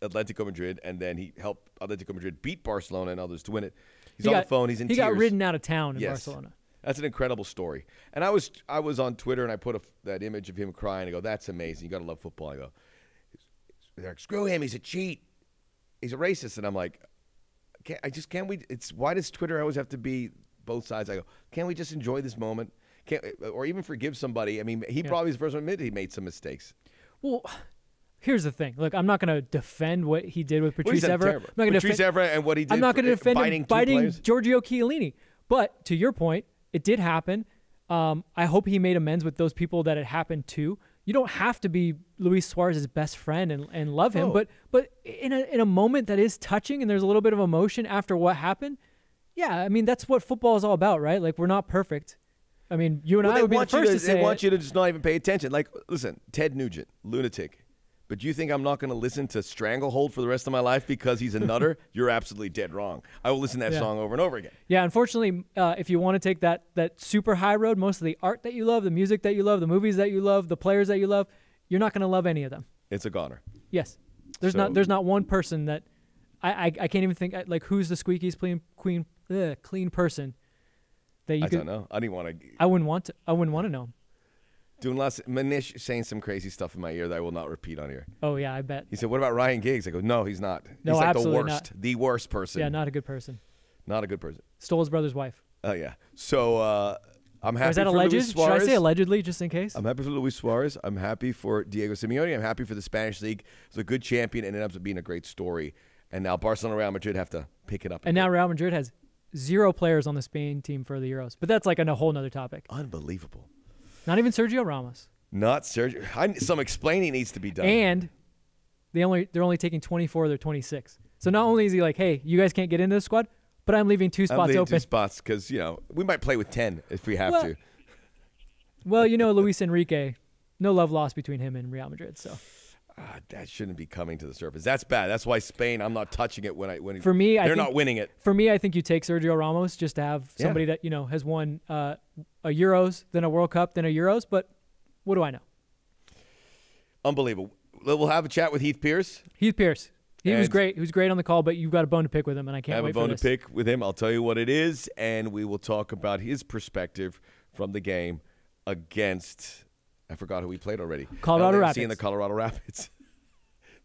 Atletico Madrid, and then he helped Atletico Madrid beat Barcelona and others to win it. He's on the phone. He's in tears. He got ridden out of town in Barcelona. That's an incredible story. And I was on Twitter, and I put that image of him crying. I go, that's amazing. You got to love football. I go, they're like, screw him. He's a cheat. He's a racist. And I'm like, why does Twitter always have to be both sides? I go, can't we just enjoy this moment? Or even forgive somebody. I mean, he probably is the first one to admit he made some mistakes. Well, here's the thing. Look, I'm not going to defend what he did with Patrice Evra. I'm not going to defend Evra and what he did. I'm not going to defend biting Giorgio Chiellini. But to your point, it did happen. I hope he made amends with those people that it happened to. You don't have to be Luis Suarez's best friend and love him, but in a moment that is touching and there's a little bit of emotion after what happened. Yeah, I mean that's what football is all about, right? Like we're not perfect. I mean, you and I would be the first to say they want you to just not even pay attention. Like, listen, Ted Nugent, lunatic. But do you think I'm not going to listen to Stranglehold for the rest of my life because he's a nutter? You're absolutely dead wrong. I will listen to that song over and over again. Yeah, unfortunately, if you want to take that super high road, most of the art that you love, the music that you love, the movies that you love, the players that you love, you're not going to love any of them. It's a goner. Yes. There's not one person that I can't even think, like, who's the squeakiest clean person? I don't know. I didn't want to. I wouldn't want to know. Manesh saying some crazy stuff in my ear that I will not repeat on here. Oh yeah, I bet. He said, "What about Ryan Giggs?" I go, "No, he's not. No, he's like the worst. Not. The worst person. Yeah, not a good person. Not a good person. Stole his brother's wife. Oh yeah. So I'm happy. Is that alleged? Should I say allegedly, just in case? I'm happy for Luis Suarez. I'm happy for Diego Simeone. I'm happy for the Spanish League. It's a good champion and it ends up being a great story. And now Barcelona, Real Madrid have to pick it up. And now Real Madrid has 0 players on the Spain team for the Euros. But that's like a whole nother topic. Unbelievable. Not even Sergio Ramos. Not Sergio. Some explaining needs to be done. And they're only taking 24 of their 26. So not only is he like, hey, you guys can't get into the squad, but I'm leaving 2 spots open. I'm leaving 2 spots because, you know, we might play with 10 if we have to. Well, you know, Luis Enrique, no love lost between him and Real Madrid, so. That shouldn't be coming to the surface. That's bad. That's why Spain, I'm not touching it they're not winning it. For me, I think you take Sergio Ramos just to have somebody that, you know, has won a Euros, then a World Cup, then a Euros. But what do I know? Unbelievable. We'll have a chat with Heath Pearce. He was great. He was great on the call, but you've got a bone to pick with him, and I can't wait for this. I have a bone to pick with him. I'll tell you what it is, and we will talk about his perspective from the game against... I forgot who we played already. Colorado Rapids. Seeing the Colorado Rapids.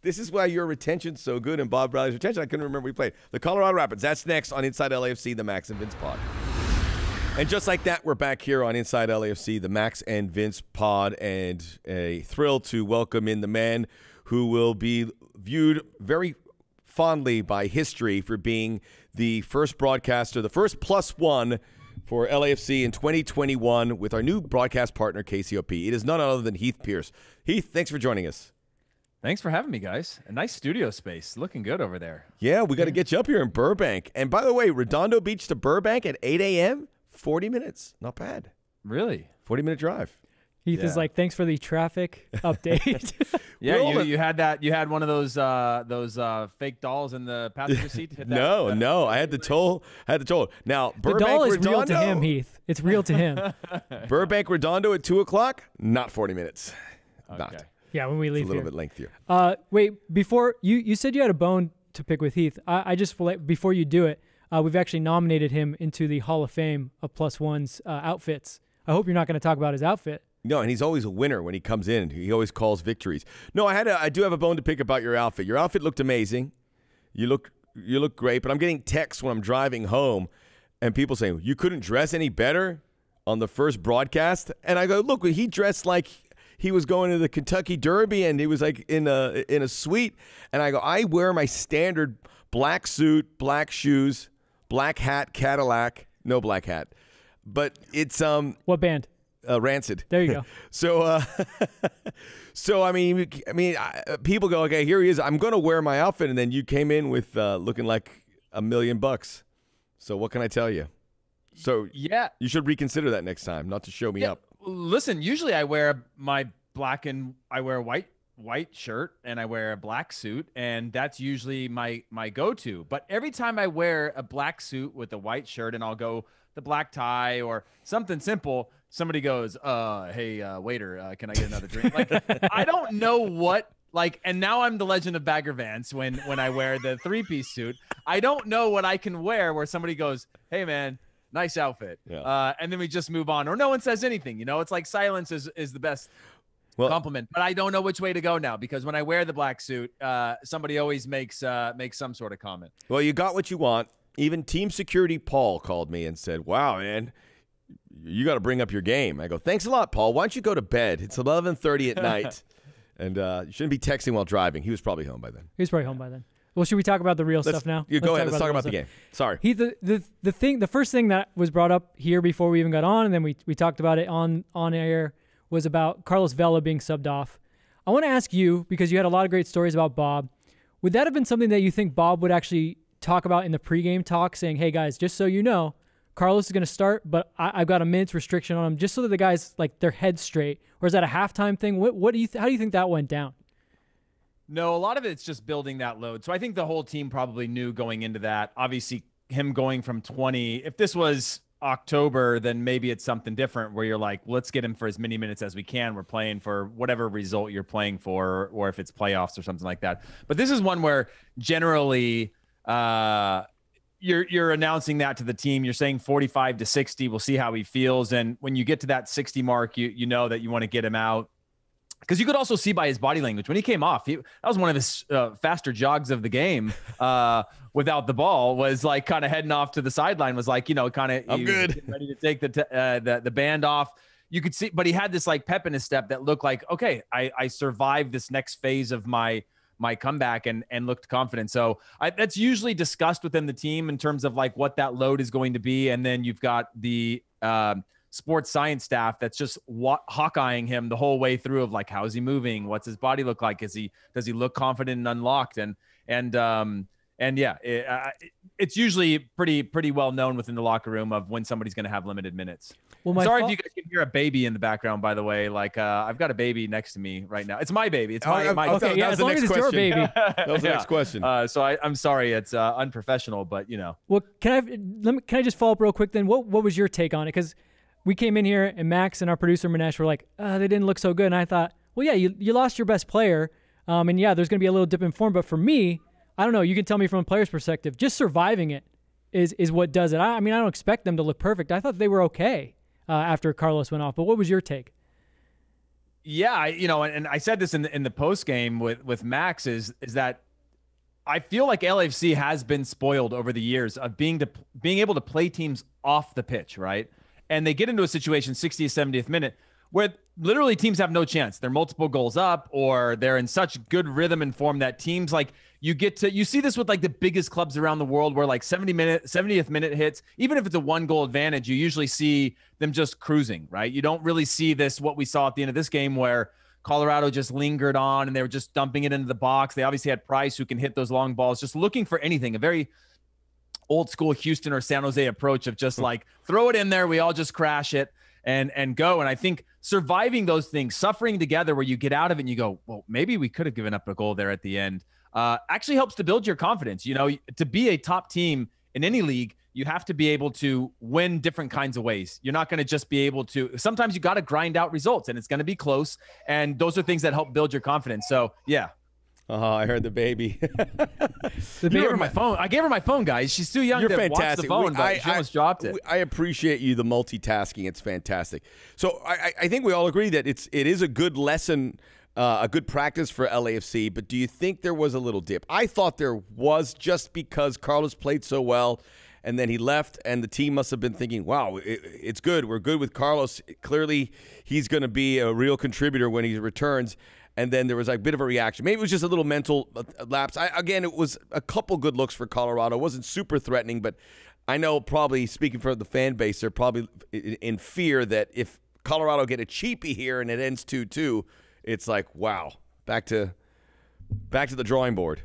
This is why your retention's so good and Bob Bradley's retention. I couldn't remember we played. The Colorado Rapids. That's next on Inside LAFC, the Max and Vince pod. And just like that, we're back here on Inside LAFC, the Max and Vince pod. And a thrill to welcome in the man who will be viewed very fondly by history for being the first broadcaster, the first +1 for LAFC in 2021 with our new broadcast partner, KCOP. It is none other than Heath Pearce. Heath, thanks for joining us. Thanks for having me, guys. A nice studio space. Looking good over there. Yeah, we got to get you up here in Burbank. And by the way, Redondo Beach to Burbank at 8 a.m., 40 minutes. Not bad. Really? 40-minute drive. Heath is like, thanks for the traffic update. Yeah, you had that. You had one of those fake dolls in the passenger seat. To hit that, no, I had the toll. Now Burbank the doll is Redondo, real to him, Heath. It's real to him. Burbank Redondo at 2 o'clock. Not 40 minutes. Okay. Not. Yeah, when we leave, it's a little bit lengthier. Wait, before you said you had a bone to pick with Heath. I just before you do it, we've actually nominated him into the Hall of Fame of +1's outfits. I hope you're not going to talk about his outfit. No, and he's always a winner when he comes in. He always calls victories. No, I do have a bone to pick about your outfit. Your outfit looked amazing. You look great, but I'm getting texts when I'm driving home and people saying, you couldn't dress any better on the first broadcast? And I go, look, he dressed like he was going to the Kentucky Derby and he was like in a suite. And I go, I wear my standard black suit, black shoes, black hat, Cadillac. No black hat. But it's... What band? Rancid. There you go. So I mean, people go, okay, here he is. I'm going to wear my outfit. And then you came in with looking like $1 million bucks. So what can I tell you? So yeah, you should reconsider that next time, not to show me up. Listen, usually I wear my black and I wear a white shirt and I wear a black suit. And that's usually my go-to. But every time I wear a black suit with a white shirt and I'll go the black tie or something simple, somebody goes, hey, waiter, can I get another drink? Like, I don't know what, like, and now I'm the legend of Bagger Vance when I wear the three-piece suit. I don't know what I can wear where somebody goes, hey, man, nice outfit. Yeah. And then we just move on. Or no one says anything, you know? It's like silence is the best compliment. But I don't know which way to go now because when I wear the black suit, somebody always makes some sort of comment. Well, you got what you want. Even Team Security Paul called me and said, wow, man, you got to bring up your game. I go, thanks a lot, Paul. Why don't you go to bed? It's 11:30 at night, and you shouldn't be texting while driving. He was probably home by then. Well, should we talk about the real stuff now? Go ahead. Let's talk about the game. Sorry. Heath, the first thing that was brought up here before we even got on, and then we talked about it on air, was about Carlos Vela being subbed off. I want to ask you, because you had a lot of great stories about Bob, would that have been something that you think Bob would actually talk about in the pregame talk, saying, hey, guys, just so you know, Carlos is going to start, but I've got a minutes restriction on him, just so that the guys, like, their head's straight? Or is that a halftime thing? How do you think that went down? No, a lot of it's just building that load. So I think the whole team probably knew going into that. Obviously, him going from 20, if this was October, then maybe it's something different where you're like, let's get him for as many minutes as we can. We're playing for whatever result you're playing for, or if it's playoffs or something like that. But this is one where generally you're announcing that to the team. You're saying 45 to 60. We'll see how he feels. And when you get to that 60 mark, you know that you want to get him out. Because you could also see by his body language when he came off, that was one of his faster jogs of the game without the ball, was like kind of heading off to the sideline, was like, you know, kind of ready to take the band off. You could see, but he had this like pep in his step that looked like, okay, I survived this next phase of my comeback, and looked confident. So that's usually discussed within the team in terms of like what that load is going to be. And then you've got the sports science staff that's just hawk-eyeing him the whole way through of like, how's he moving? What's his body look like? Does he look confident and unlocked? And yeah, it's usually pretty well known within the locker room of when somebody's going to have limited minutes. Well, sorry if you guys can hear a baby in the background, by the way. Like, I've got a baby next to me right now. It's my baby. It's my okay, yeah, as long as it's your baby. That was the next question. So I'm sorry, it's unprofessional, but you know. Well, can I just follow up real quick then? What was your take on it? Because we came in here and Max and our producer Manesh were like, they didn't look so good. And I thought, well, yeah, you lost your best player, and yeah, there's going to be a little dip in form. But for me, I don't know. You can tell me from a player's perspective. Just surviving it is what does it. I mean, I don't expect them to look perfect. I thought they were okay after Carlos went off. But what was your take? Yeah, and I said this in the post game with Max is that I feel like LAFC has been spoiled over the years of being able to play teams off the pitch, right? And they get into a situation 60th, 70th minute where literally teams have no chance. They're multiple goals up, or they're in such good rhythm and form that teams like you see this with like the biggest clubs around the world where like 70th minute hits, even if it's a 1-goal advantage, you usually see them just cruising, right? You don't really see this, what we saw at the end of this game where Colorado just lingered on and they were just dumping it into the box. They obviously had Price who can hit those long balls, just looking for anything, a very old school Houston or San Jose approach of just like throw it in there. We all just crash it and go. And I think surviving those things, suffering together where you get out of it and you go, well, maybe we could have given up a goal there at the end, actually helps to build your confidence. You know, to be a top team in any league, you have to be able to win different kinds of ways. You're not going to just be able to, sometimes you got to grind out results and it's going to be close. And those are things that help build your confidence. So yeah. I heard the baby. You gave her my phone. I gave her my phone, guys. She's too young to watch the phone, but she almost dropped it. I appreciate you, the multitasking. It's fantastic. So I think we all agree that it is a good lesson, a good practice for LAFC, but do you think there was a little dip? I thought there was, just because Carlos played so well, and then he left, and the team must have been thinking, wow, it's good. We're good with Carlos. Clearly, he's going to be a real contributor when he returns. And then there was a bit of a reaction. Maybe it was just a little mental lapse. Again, it was a couple good looks for Colorado. It wasn't super threatening, but I know, probably speaking for the fan base, they're probably in fear that if Colorado get a cheapie here and it ends 2-2, it's like, wow, back to the drawing board.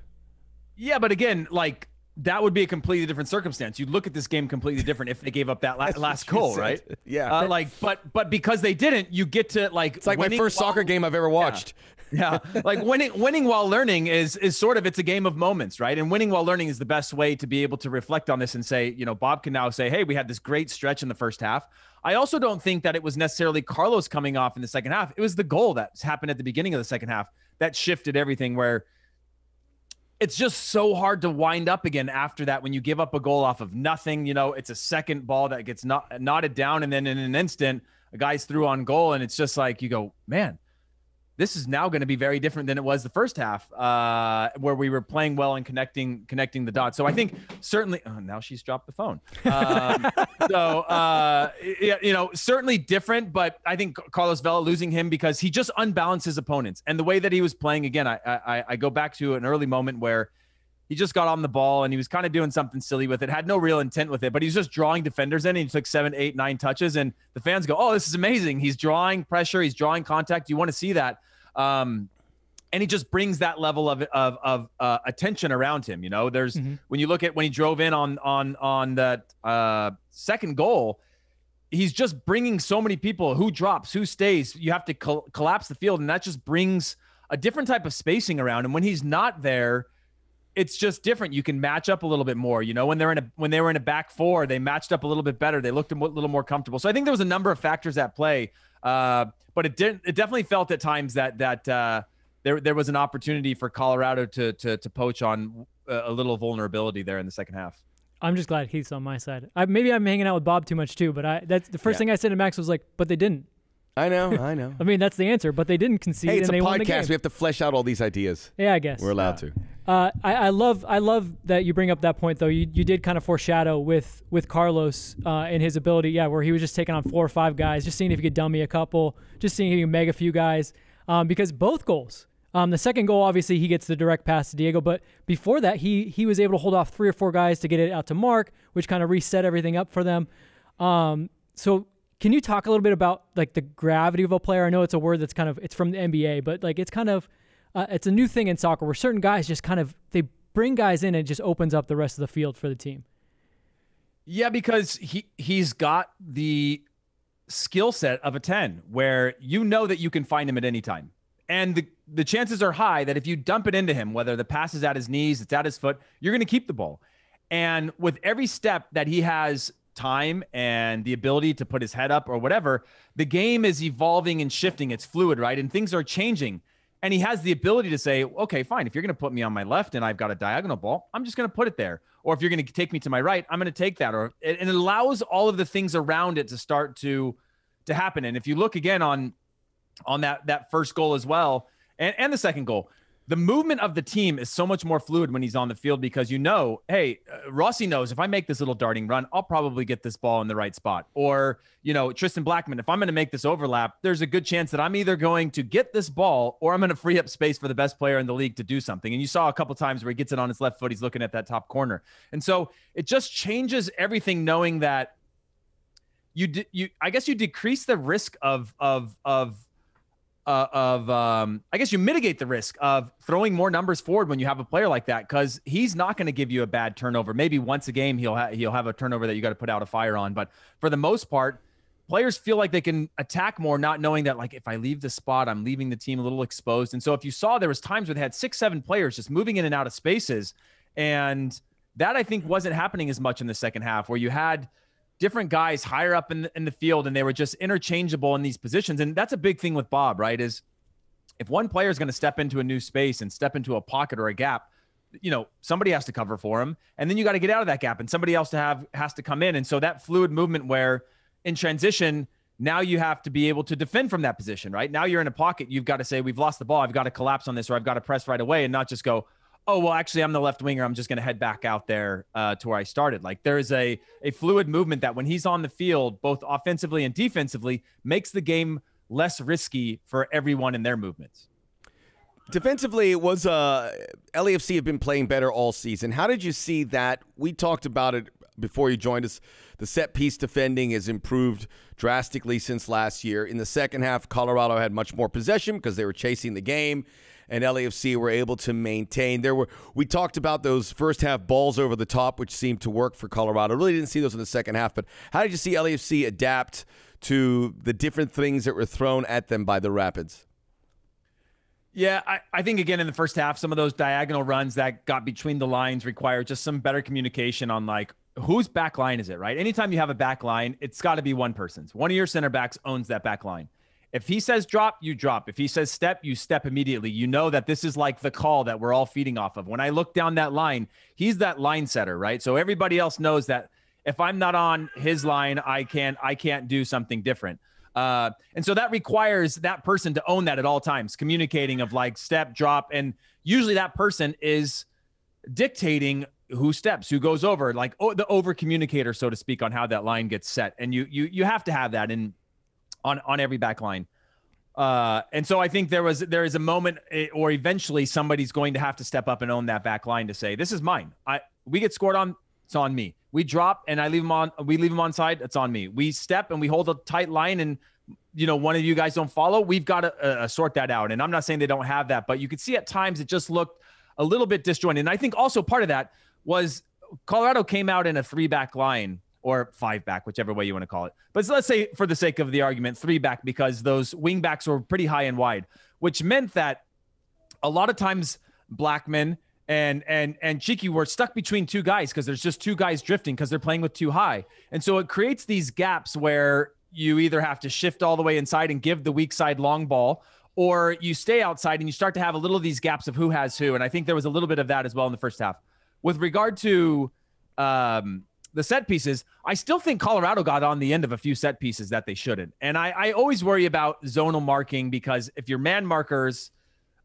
Yeah, but again, like, that would be a completely different circumstance. You'd look at this game completely different if they gave up that last goal, right? Yeah. But because they didn't, you get to, like, it's like my first soccer game I've ever watched. Yeah. Yeah, like winning while learning is sort of, it's a game of moments, right? And winning while learning is the best way to be able to reflect on this and say, you know, Bob can now say, hey, we had this great stretch in the first half. I also don't think that it was necessarily Carlos coming off in the second half. It was the goal that happened at the beginning of the second half that shifted everything, where it's just so hard to wind up again after that when you give up a goal off of nothing. You know, it's a second ball that gets knotted down, and then in an instant, a guy's through on goal, and it's just like, you go, man, this is now going to be very different than it was the first half, where we were playing well and connecting the dots. So I think certainly, oh, now she's dropped the phone. You know, certainly different, but I think Carlos Vela, losing him because he just unbalanced his opponents. And the way that he was playing, again, I go back to an early moment where he just got on the ball and he was kind of doing something silly with it, had no real intent with it, but he's just drawing defenders in, and he took 7, 8, 9 touches, and the fans go, oh, this is amazing. He's drawing pressure. He's drawing contact. You want to see that. And he just brings that level of attention around him. You know, there's, when you look at when he drove in on that second goal, he's just bringing so many people. Who drops, who stays, you have to collapse the field. And that just brings a different type of spacing around. And when he's not there, it's just different. You can match up a little bit more. You know, when they were in a back four, they matched up a little bit better. They looked a little more comfortable. So I think there was a number of factors at play, but it definitely felt at times that there was an opportunity for Colorado to poach on a little vulnerability there in the second half. I'm just glad Heath's on my side. Maybe I'm hanging out with Bob too much too, but that's the first thing I said to Max was like, but they didn't. I know. I mean, that's the answer, but they didn't concede. Hey, it's and a they podcast. Won the game. We have to flesh out all these ideas. Yeah, I guess. We're allowed to. I love that you bring up that point, though. You did kind of foreshadow with Carlos and his ability, where he was just taking on 4 or 5 guys, just seeing if he could dummy a couple, just seeing if he could meg a few guys, because both goals. The second goal, obviously, he gets the direct pass to Diego, but before that, he was able to hold off 3 or 4 guys to get it out to Mark, which kind of reset everything up for them. So can you talk a little bit about, like, the gravity of a player? I know it's a word that's kind of, it's from the NBA, but, like, it's kind of, it's a new thing in soccer where certain guys just kind of, they bring guys in and it just opens up the rest of the field for the team. Yeah, because he's got the skill set of a 10 where you know that you can find him at any time. And the chances are high that if you dump it into him, whether the pass is at his knees, it's at his foot, you're going to keep the ball. And with every step that he has time and the ability to put his head up or whatever, the game is evolving and shifting. It's fluid, right? And things are changing. And he has the ability to say, okay, fine. If you're going to put me on my left and I've got a diagonal ball, I'm just going to put it there. Or if you're going to take me to my right, I'm going to take that. Or it allows all of the things around it to start to happen. And if you look again on that first goal as well, and the second goal, the movement of the team is so much more fluid when he's on the field, because you know, hey, Rossi knows if I make this little darting run, I'll probably get this ball in the right spot. Or, you know, Tristan Blackman, if I'm going to make this overlap, there's a good chance that I'm either going to get this ball or I'm going to free up space for the best player in the league to do something. And you saw a couple times where he gets it on his left foot, he's looking at that top corner. And so it just changes everything, knowing that you decrease the risk I guess you mitigate the risk of throwing more numbers forward when you have a player like that, because he's not going to give you a bad turnover. Maybe once a game he'll have a turnover that you got to put out a fire on, but for the most part, players feel like they can attack more, not knowing that, like, if I leave the spot, I'm leaving the team a little exposed. And so if you saw, there was times where they had 6, 7 players just moving in and out of spaces, and that I think wasn't happening as much in the second half, where you had different guys higher up in the field, and they were just interchangeable in these positions. And that's a big thing with Bob, right? Is if one player is going to step into a new space and step into a pocket or a gap, you know, somebody has to cover for him. And then you got to get out of that gap and somebody else has to come in. And so that fluid movement where in transition, now you have to be able to defend from that position, right? Now you're in a pocket. You've got to say, we've lost the ball. I've got to collapse on this, or I've got to press right away, and not just go, oh, well, actually I'm the left winger, I'm just going to head back out there to where I started. Like, there is a fluid movement that when he's on the field, both offensively and defensively, makes the game less risky for everyone in their movements. Defensively, it was LAFC have been playing better all season. How did you see that? We talked about it before you joined us. The set piece defending has improved drastically since last year. In the second half, Colorado had much more possession because they were chasing the game, and LAFC were able to maintain. We talked about those first half balls over the top, which seemed to work for Colorado. Really didn't see those in the second half, but how did you see LAFC adapt to the different things that were thrown at them by the Rapids? Yeah, I think, again, in the first half, some of those diagonal runs that got between the lines require just some better communication on, like, whose back line is it, right? Anytime you have a back line, it's got to be one person's. One of your center backs owns that back line. If he says drop, you drop. If he says step, you step immediately. You know that this is like the call that we're all feeding off of. When I look down that line, he's that line setter, right? So everybody else knows that if I'm not on his line, I can't do something different. And so that requires that person to own that at all times, communicating of like step, drop. And usually that person is dictating who steps, who goes over, like the over communicator, so to speak, on how that line gets set. And you have to have that in on every back line. And so I think there is a moment, or eventually somebody's going to have to step up and own that back line to say, this is mine. We get scored on, it's on me. We drop and we leave them on side, it's on me. We step and we hold a tight line, and you know, one of you guys don't follow. We've got to sort that out. And I'm not saying they don't have that, but you could see at times it just looked a little bit disjointed. And I think also part of that was Colorado came out in a 3-back line, or 5-back, whichever way you want to call it. But let's say, for the sake of the argument, 3-back, because those wing backs were pretty high and wide, which meant that a lot of times Blackman and Cheeky were stuck between two guys because there's just two guys drifting because they're playing with too high. And so it creates these gaps where you either have to shift all the way inside and give the weak side long ball, or you stay outside and you start to have a little of these gaps of who has who. And I think there was a little bit of that as well in the first half. With regard to the set pieces, I still think Colorado got on the end of a few set pieces that they shouldn't. And I always worry about zonal marking, because if you're man markers,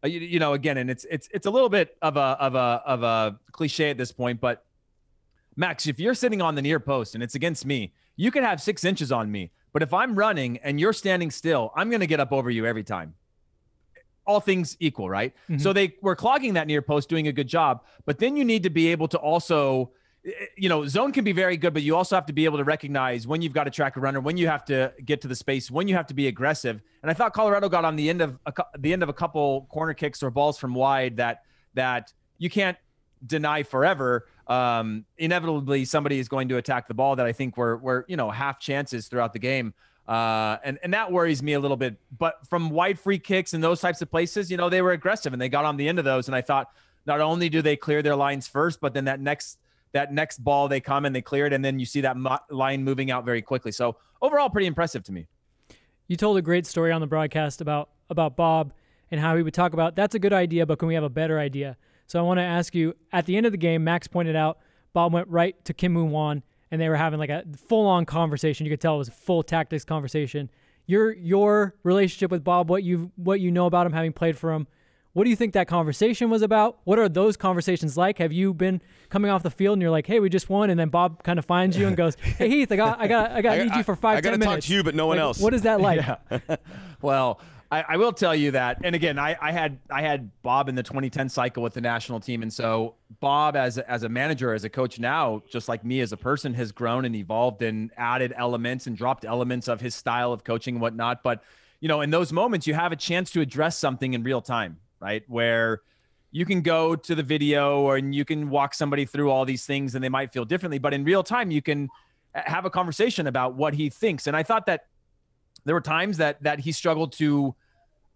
you know, again, and it's a little bit of a cliche at this point, but Max, if you're sitting on the near post and it's against me, you could have 6 inches on me. But if I'm running and you're standing still, I'm going to get up over you every time. All things equal, right? Mm-hmm. So they were clogging that near post, doing a good job. But then you need to be able to also, you know, zone can be very good, but you also have to be able to recognize when you've got to track a runner, when you have to get to the space, when you have to be aggressive. And I thought Colorado got on the end of a couple corner kicks or balls from wide that you can't deny forever. Inevitably, somebody is going to attack the ball that I think were you know, half chances throughout the game. And that worries me a little bit. But from wide free kicks and those types of places, you know, they were aggressive and they got on the end of those. And I thought, not only do they clear their lines first, but then that next ball they come and they clear it. And then you see that line moving out very quickly. So overall, pretty impressive to me. You told a great story on the broadcast about Bob and how he would talk about, that's a good idea, but can we have a better idea? So I want to ask you, at the end of the game, Max pointed out, Bob went right to Kim Moon-hwan, and they were having like a full-on conversation. You could tell it was a full tactics conversation. Your relationship with Bob, what you know about him, having played for him, what do you think that conversation was about? What are those conversations like? Have you been coming off the field and you're like, hey, we just won, and then Bob kind of finds you and goes, hey, Heath, I need you for 5-10 minutes. I got to talk to you, but no one else. What is that like? Yeah. Well, I will tell you that. And again, I had Bob in the 2010 cycle with the national team. And so Bob, as a manager, as a coach now, just like me as a person, has grown and evolved and added elements and dropped elements of his style of coaching and whatnot. But, you know, in those moments, you have a chance to address something in real time, right? Where you can go to the video or you can walk somebody through all these things and they might feel differently. But in real time, you can have a conversation about what he thinks. And I thought that there were times that he struggled to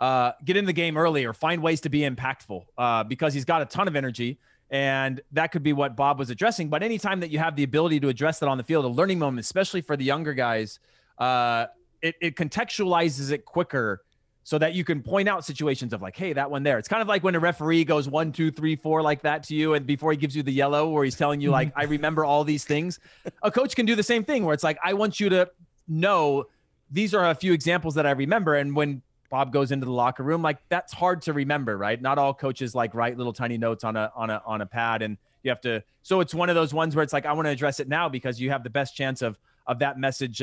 get in the game early or find ways to be impactful because he's got a ton of energy, and that could be what Bob was addressing. But anytime that you have the ability to address that on the field, a learning moment, especially for the younger guys, it contextualizes it quicker so that you can point out situations of like, hey, that one there. It's kind of like when a referee goes 1, 2, 3, 4 like that to you, and before he gives you the yellow, or he's telling you like, I remember all these things. A coach can do the same thing where it's like, I want you to know these are a few examples that I remember. And when Bob goes into the locker room, like that's hard to remember, right? Not all coaches like write little tiny notes on a pad, and you have to, so it's one of those ones where it's like, I want to address it now because you have the best chance of that message,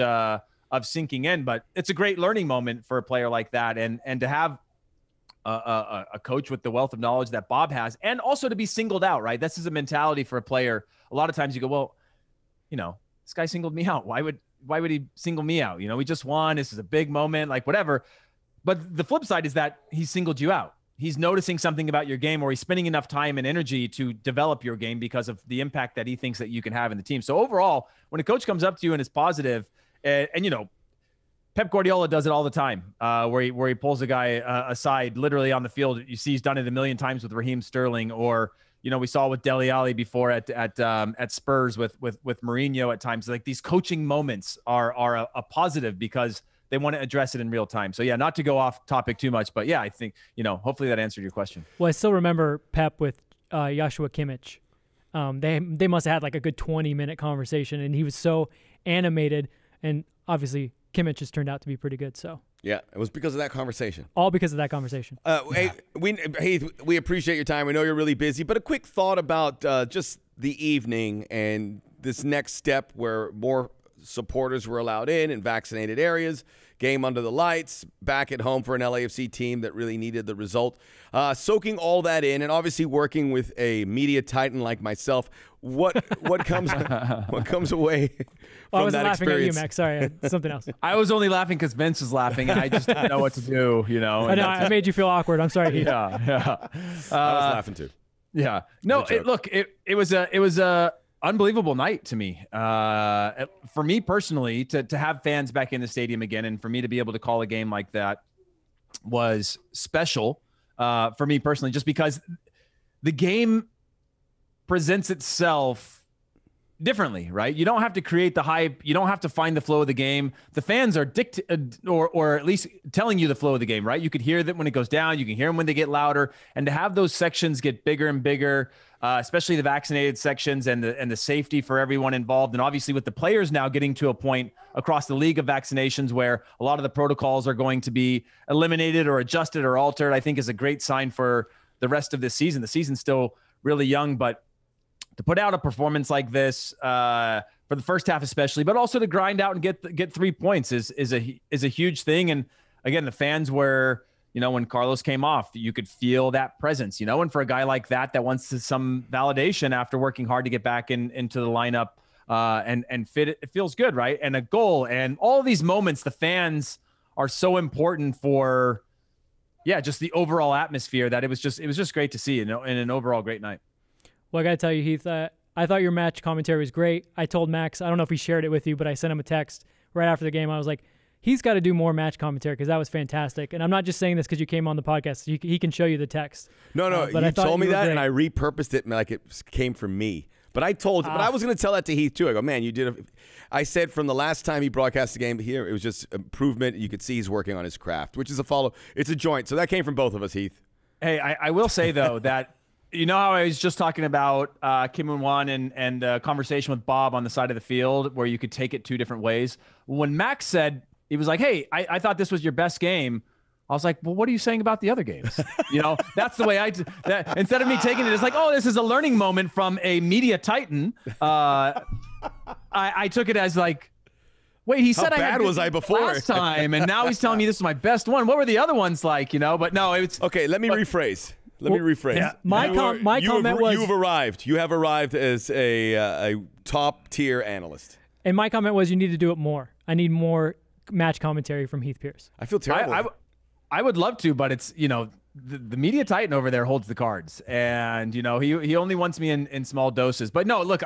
of sinking in. But it's a great learning moment for a player like that. And to have a coach with the wealth of knowledge that Bob has, and also to be singled out, right? This is a mentality for a player. A lot of times you go, well, you know, this guy singled me out. Why would he single me out? You know, we just won. This is a big moment, like whatever. But the flip side is that he singled you out. He's noticing something about your game, or he's spending enough time and energy to develop your game because of the impact that he thinks that you can have in the team. So overall, when a coach comes up to you and is positive, and you know, Pep Guardiola does it all the time, where he pulls a guy aside, literally on the field. You see, he's done it a million times with Raheem Sterling, or you know, we saw with Dele Alli before at Spurs with Mourinho at times. Like these coaching moments are a positive because they want to address it in real time. So yeah, not to go off topic too much, but yeah, I think, you know, hopefully that answered your question. Well, I still remember Pep with Joshua Kimmich. They must have had like a good 20-minute conversation, and he was so animated. And obviously, Kimmich has turned out to be pretty good. So yeah, it was because of that conversation. All because of that conversation. Yeah. Hey, we appreciate your time. We know you're really busy, but a quick thought about just the evening and this next step where more supporters were allowed in vaccinated areas, game under the lights, back at home for an LAFC team that really needed the result. Soaking all that in, and obviously working with a media titan like myself, what comes away from that experience? I wasn't laughing at you, Max. Sorry, something else. I was only laughing because Vince was laughing, and I just didn't know what to do. You know, I made you feel awkward. I'm sorry. I was laughing too. Yeah. No. It was a unbelievable night to me. For me personally, to have fans back in the stadium again, and for me to be able to call a game like that was special. For me personally, just because the game presents itself differently, right? You don't have to create the hype. You don't have to find the flow of the game. The fans are or at least telling you the flow of the game, right? You could hear that when it goes down. You can hear them when they get louder. And to have those sections get bigger and bigger, especially the vaccinated sections and the safety for everyone involved, and obviously with the players now getting to a point across the league of vaccinations where a lot of the protocols are going to be eliminated or adjusted or altered, I think is a great sign for the rest of this season. The season's still really young, but to put out a performance like this for the first half especially, but also to grind out and get 3 points is a huge thing. And again, the fans were, you know, when Carlos came off, you could feel that presence, you know, and for a guy like that that wants some validation after working hard to get back into the lineup and fit, it feels good, right? And a goal and all these moments, the fans are so important for, yeah, just the overall atmosphere that it was just great to see, and an overall great night. Well, I got to tell you, Heath, I thought your match commentary was great. I told Max, I don't know if he shared it with you, but I sent him a text right after the game. I was like, he's got to do more match commentary because that was fantastic. And I'm not just saying this because you came on the podcast. He can show you the text. No, but you told me that, great. And I repurposed it like it came from me. But I told him, but I was going to tell that to Heath too. I go, man, you did. I said from the last time he broadcast the game here, it was just improvement. You could see he's working on his craft, which is a follow. It's a joint. So that came from both of us, Heath. Hey, I will say, though, that you know how I was just talking about Kim Moon-hwan and the conversation with Bob on the side of the field where you could take it two different ways? When Max said, he was like, hey, I thought this was your best game. I was like, well, what are you saying about the other games? You know, that's the way that instead of me taking it, it's like, oh, this is a learning moment from a media titan. I took it as like, wait, he said I was bad before last time, and now he's telling me this is my best one. What were the other ones like, you know? But no, it's okay. Let me rephrase. Yeah. My comment was... You have arrived as a top-tier analyst. And my comment was, you need to do it more. I need more match commentary from Heath Pearce. I feel terrible. I would love to, but it's, you know, the media titan over there holds the cards. And, you know, he only wants me in small doses. But no, look,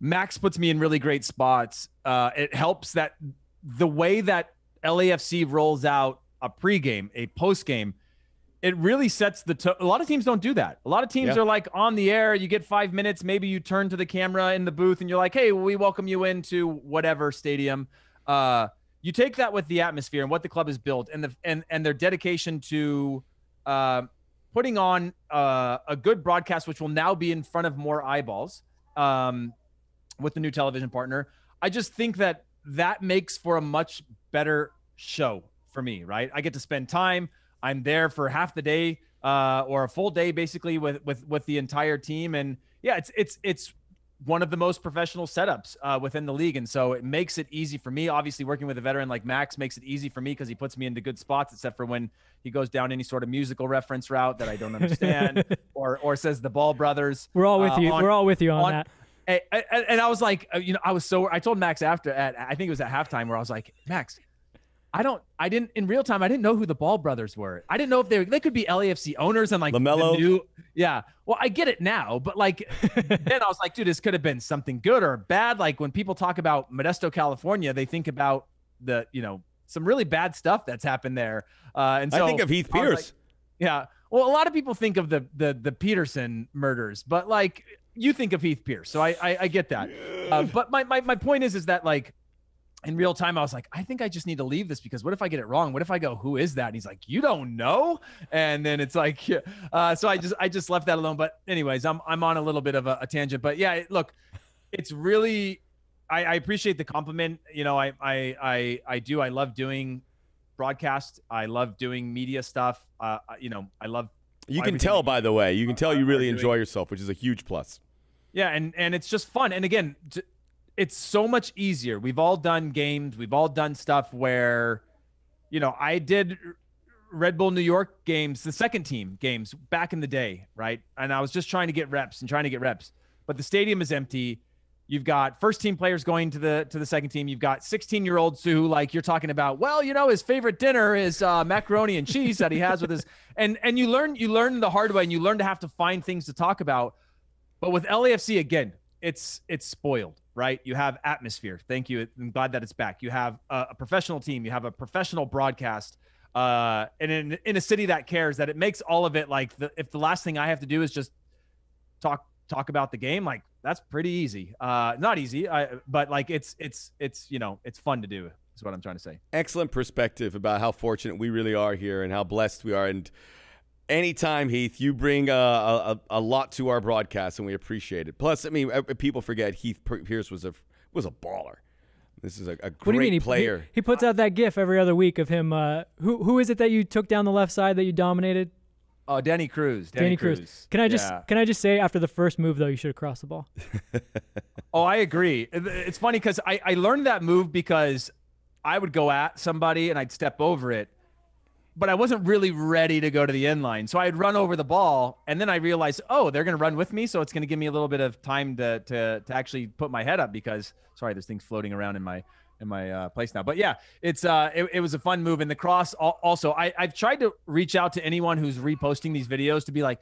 Max puts me in really great spots. It helps that the way that LAFC rolls out a pregame, a postgame, it really sets the tone. A lot of teams don't do that. A lot of teams are like on the air. You get 5 minutes. Maybe you turn to the camera in the booth and you're like, hey, we welcome you into whatever stadium. you take that with the atmosphere and what the club has built and the and their dedication to putting on a good broadcast, which will now be in front of more eyeballs with the new television partner. I just think that that makes for a much better show for me, right? I get to spend time. I'm there for half the day or a full day, basically, with the entire team. And yeah, it's one of the most professional setups within the league. And so it makes it easy for me. Obviously, working with a veteran like Max makes it easy for me because he puts me into good spots, except for when he goes down any sort of musical reference route that I don't understand or says the Ball Brothers. We're all with you. We're all with you on that. And I was like, you know, I told Max I think it was at halftime where I was like, Max, in real time, I didn't know who the Ball Brothers were. I didn't know if they could be LAFC owners and like LaMelo. Yeah. Well, I get it now, but like, then I was like, dude, this could have been something good or bad. Like when people talk about Modesto, California, they think about the, you know, some really bad stuff that's happened there. And so I think of Heath Pearce. Like, yeah. Well, a lot of people think of the Peterson murders, but like you think of Heath Pearce. So I get that. Yeah. But my point is that like, in real time, I was like, I think I just need to leave this because what if I get it wrong? What if I go, who is that? And he's like, you don't know. And then it's like, so I just left that alone. But anyways, I'm on a little bit of a tangent, but yeah, look, it's really, I appreciate the compliment. You know, I do. I love doing broadcast. I love doing media stuff. You know, I love. You can tell, by the way, you can tell you really enjoy yourself, which is a huge plus. Yeah. And it's just fun. And again, it's so much easier. We've all done games. We've all done stuff where, you know, I did Red Bull New York games, the second team games back in the day, right? And I was just trying to get reps and trying to get reps. But the stadium is empty. You've got first team players going to the second team. You've got 16-year-olds who, like, you're talking about, well, you know, his favorite dinner is macaroni and cheese that he has with his – and you learn the hard way, and you learn to have to find things to talk about. But with LAFC, again, it's spoiled. Right? You have atmosphere. Thank you. I'm glad that it's back. You have a professional team. You have a professional broadcast. And in a city that cares, that it makes all of it like if the last thing I have to do is just talk about the game, like that's pretty easy. Not easy, but like it's you know, it's fun to do is what I'm trying to say. Excellent perspective about how fortunate we really are here and how blessed we are. And anytime, Heath, you bring a lot to our broadcast, and we appreciate it. Plus, I mean, people forget Heath Pearce was a baller. This is a great player. He puts out that GIF every other week of him. Who is it that you took down the left side that you dominated? Oh, Danny Cruz. Danny Cruz. Can I just say after the first move though, you should have crossed the ball. Oh, I agree. It's funny because I learned that move because I would go at somebody and I'd step over it. But I wasn't really ready to go to the end line. So I'd run over the ball, and then I realized, oh, they're going to run with me, so it's going to give me a little bit of time to actually put my head up because, sorry, there's things floating around in my place now. But, yeah, it was a fun move. And the cross also, I've tried to reach out to anyone who's reposting these videos to be like,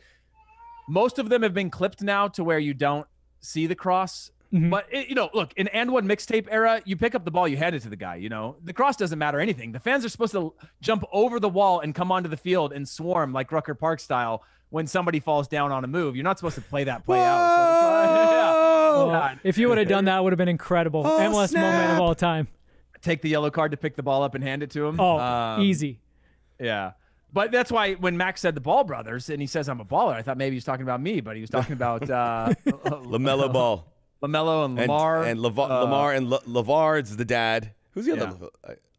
most of them have been clipped now to where you don't see the cross. Mm-hmm. But, you know, look, in and one mixtape era, you pick up the ball, you hand it to the guy, you know. The cross doesn't matter anything. The fans are supposed to jump over the wall and come onto the field and swarm like Rucker Park style when somebody falls down on a move. You're not supposed to play that play out. So, yeah. If you would have done that, it would have been incredible. Oh, MLS snap. Moment of all time. Take the yellow card to pick the ball up and hand it to him. Oh, easy. Yeah. But that's why when Max said the Ball Brothers and he says I'm a baller, I thought maybe he was talking about me, but he was talking about LaMelo Ball. LaMelo and Lamar. Lamar and LaVar's the dad. Who's the other?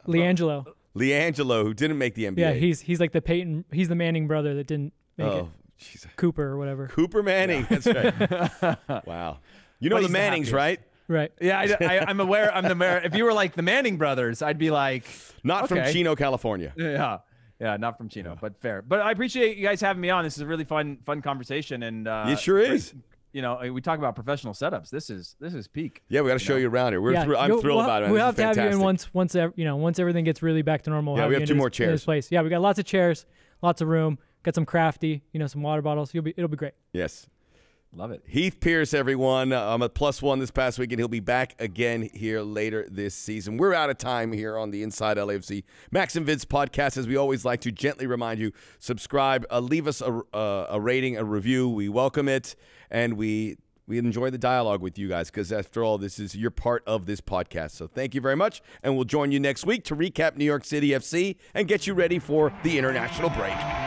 LiAngelo. LiAngelo, who didn't make the NBA. Yeah, he's like the Peyton. He's the Manning brother that didn't make it. Geez. Cooper or whatever. Cooper Manning. Yeah. That's right. Wow. You know the Mannings, right? Right. Yeah, I'm aware. I'm the mayor. If you were like the Manning brothers, I'd be like. Not okay. From Chino, California. Yeah. Yeah, not from Chino, but fair. But I appreciate you guys having me on. This is a really fun conversation. And it sure is. You know, we talk about professional setups. This is peak. Yeah, we got to show you around here. I'm thrilled about it. We have to have you in once everything gets really back to normal. Yeah, we have two more chairs. This place. Yeah, we got lots of chairs, lots of room. Got some crafty, you know, some water bottles. It'll be great. Yes, love it. Heath Pearce, everyone. I'm a +1 this past week, and he'll be back again here later this season. We're out of time here on the Inside LAFC Max and Vince podcast. As we always like to gently remind you, subscribe, leave us a rating, a review. We welcome it. And we We enjoy the dialogue with you guys because, after all, this is your part of this podcast. So thank you very much, and we'll join you next week to recap New York City FC and get you ready for the international break.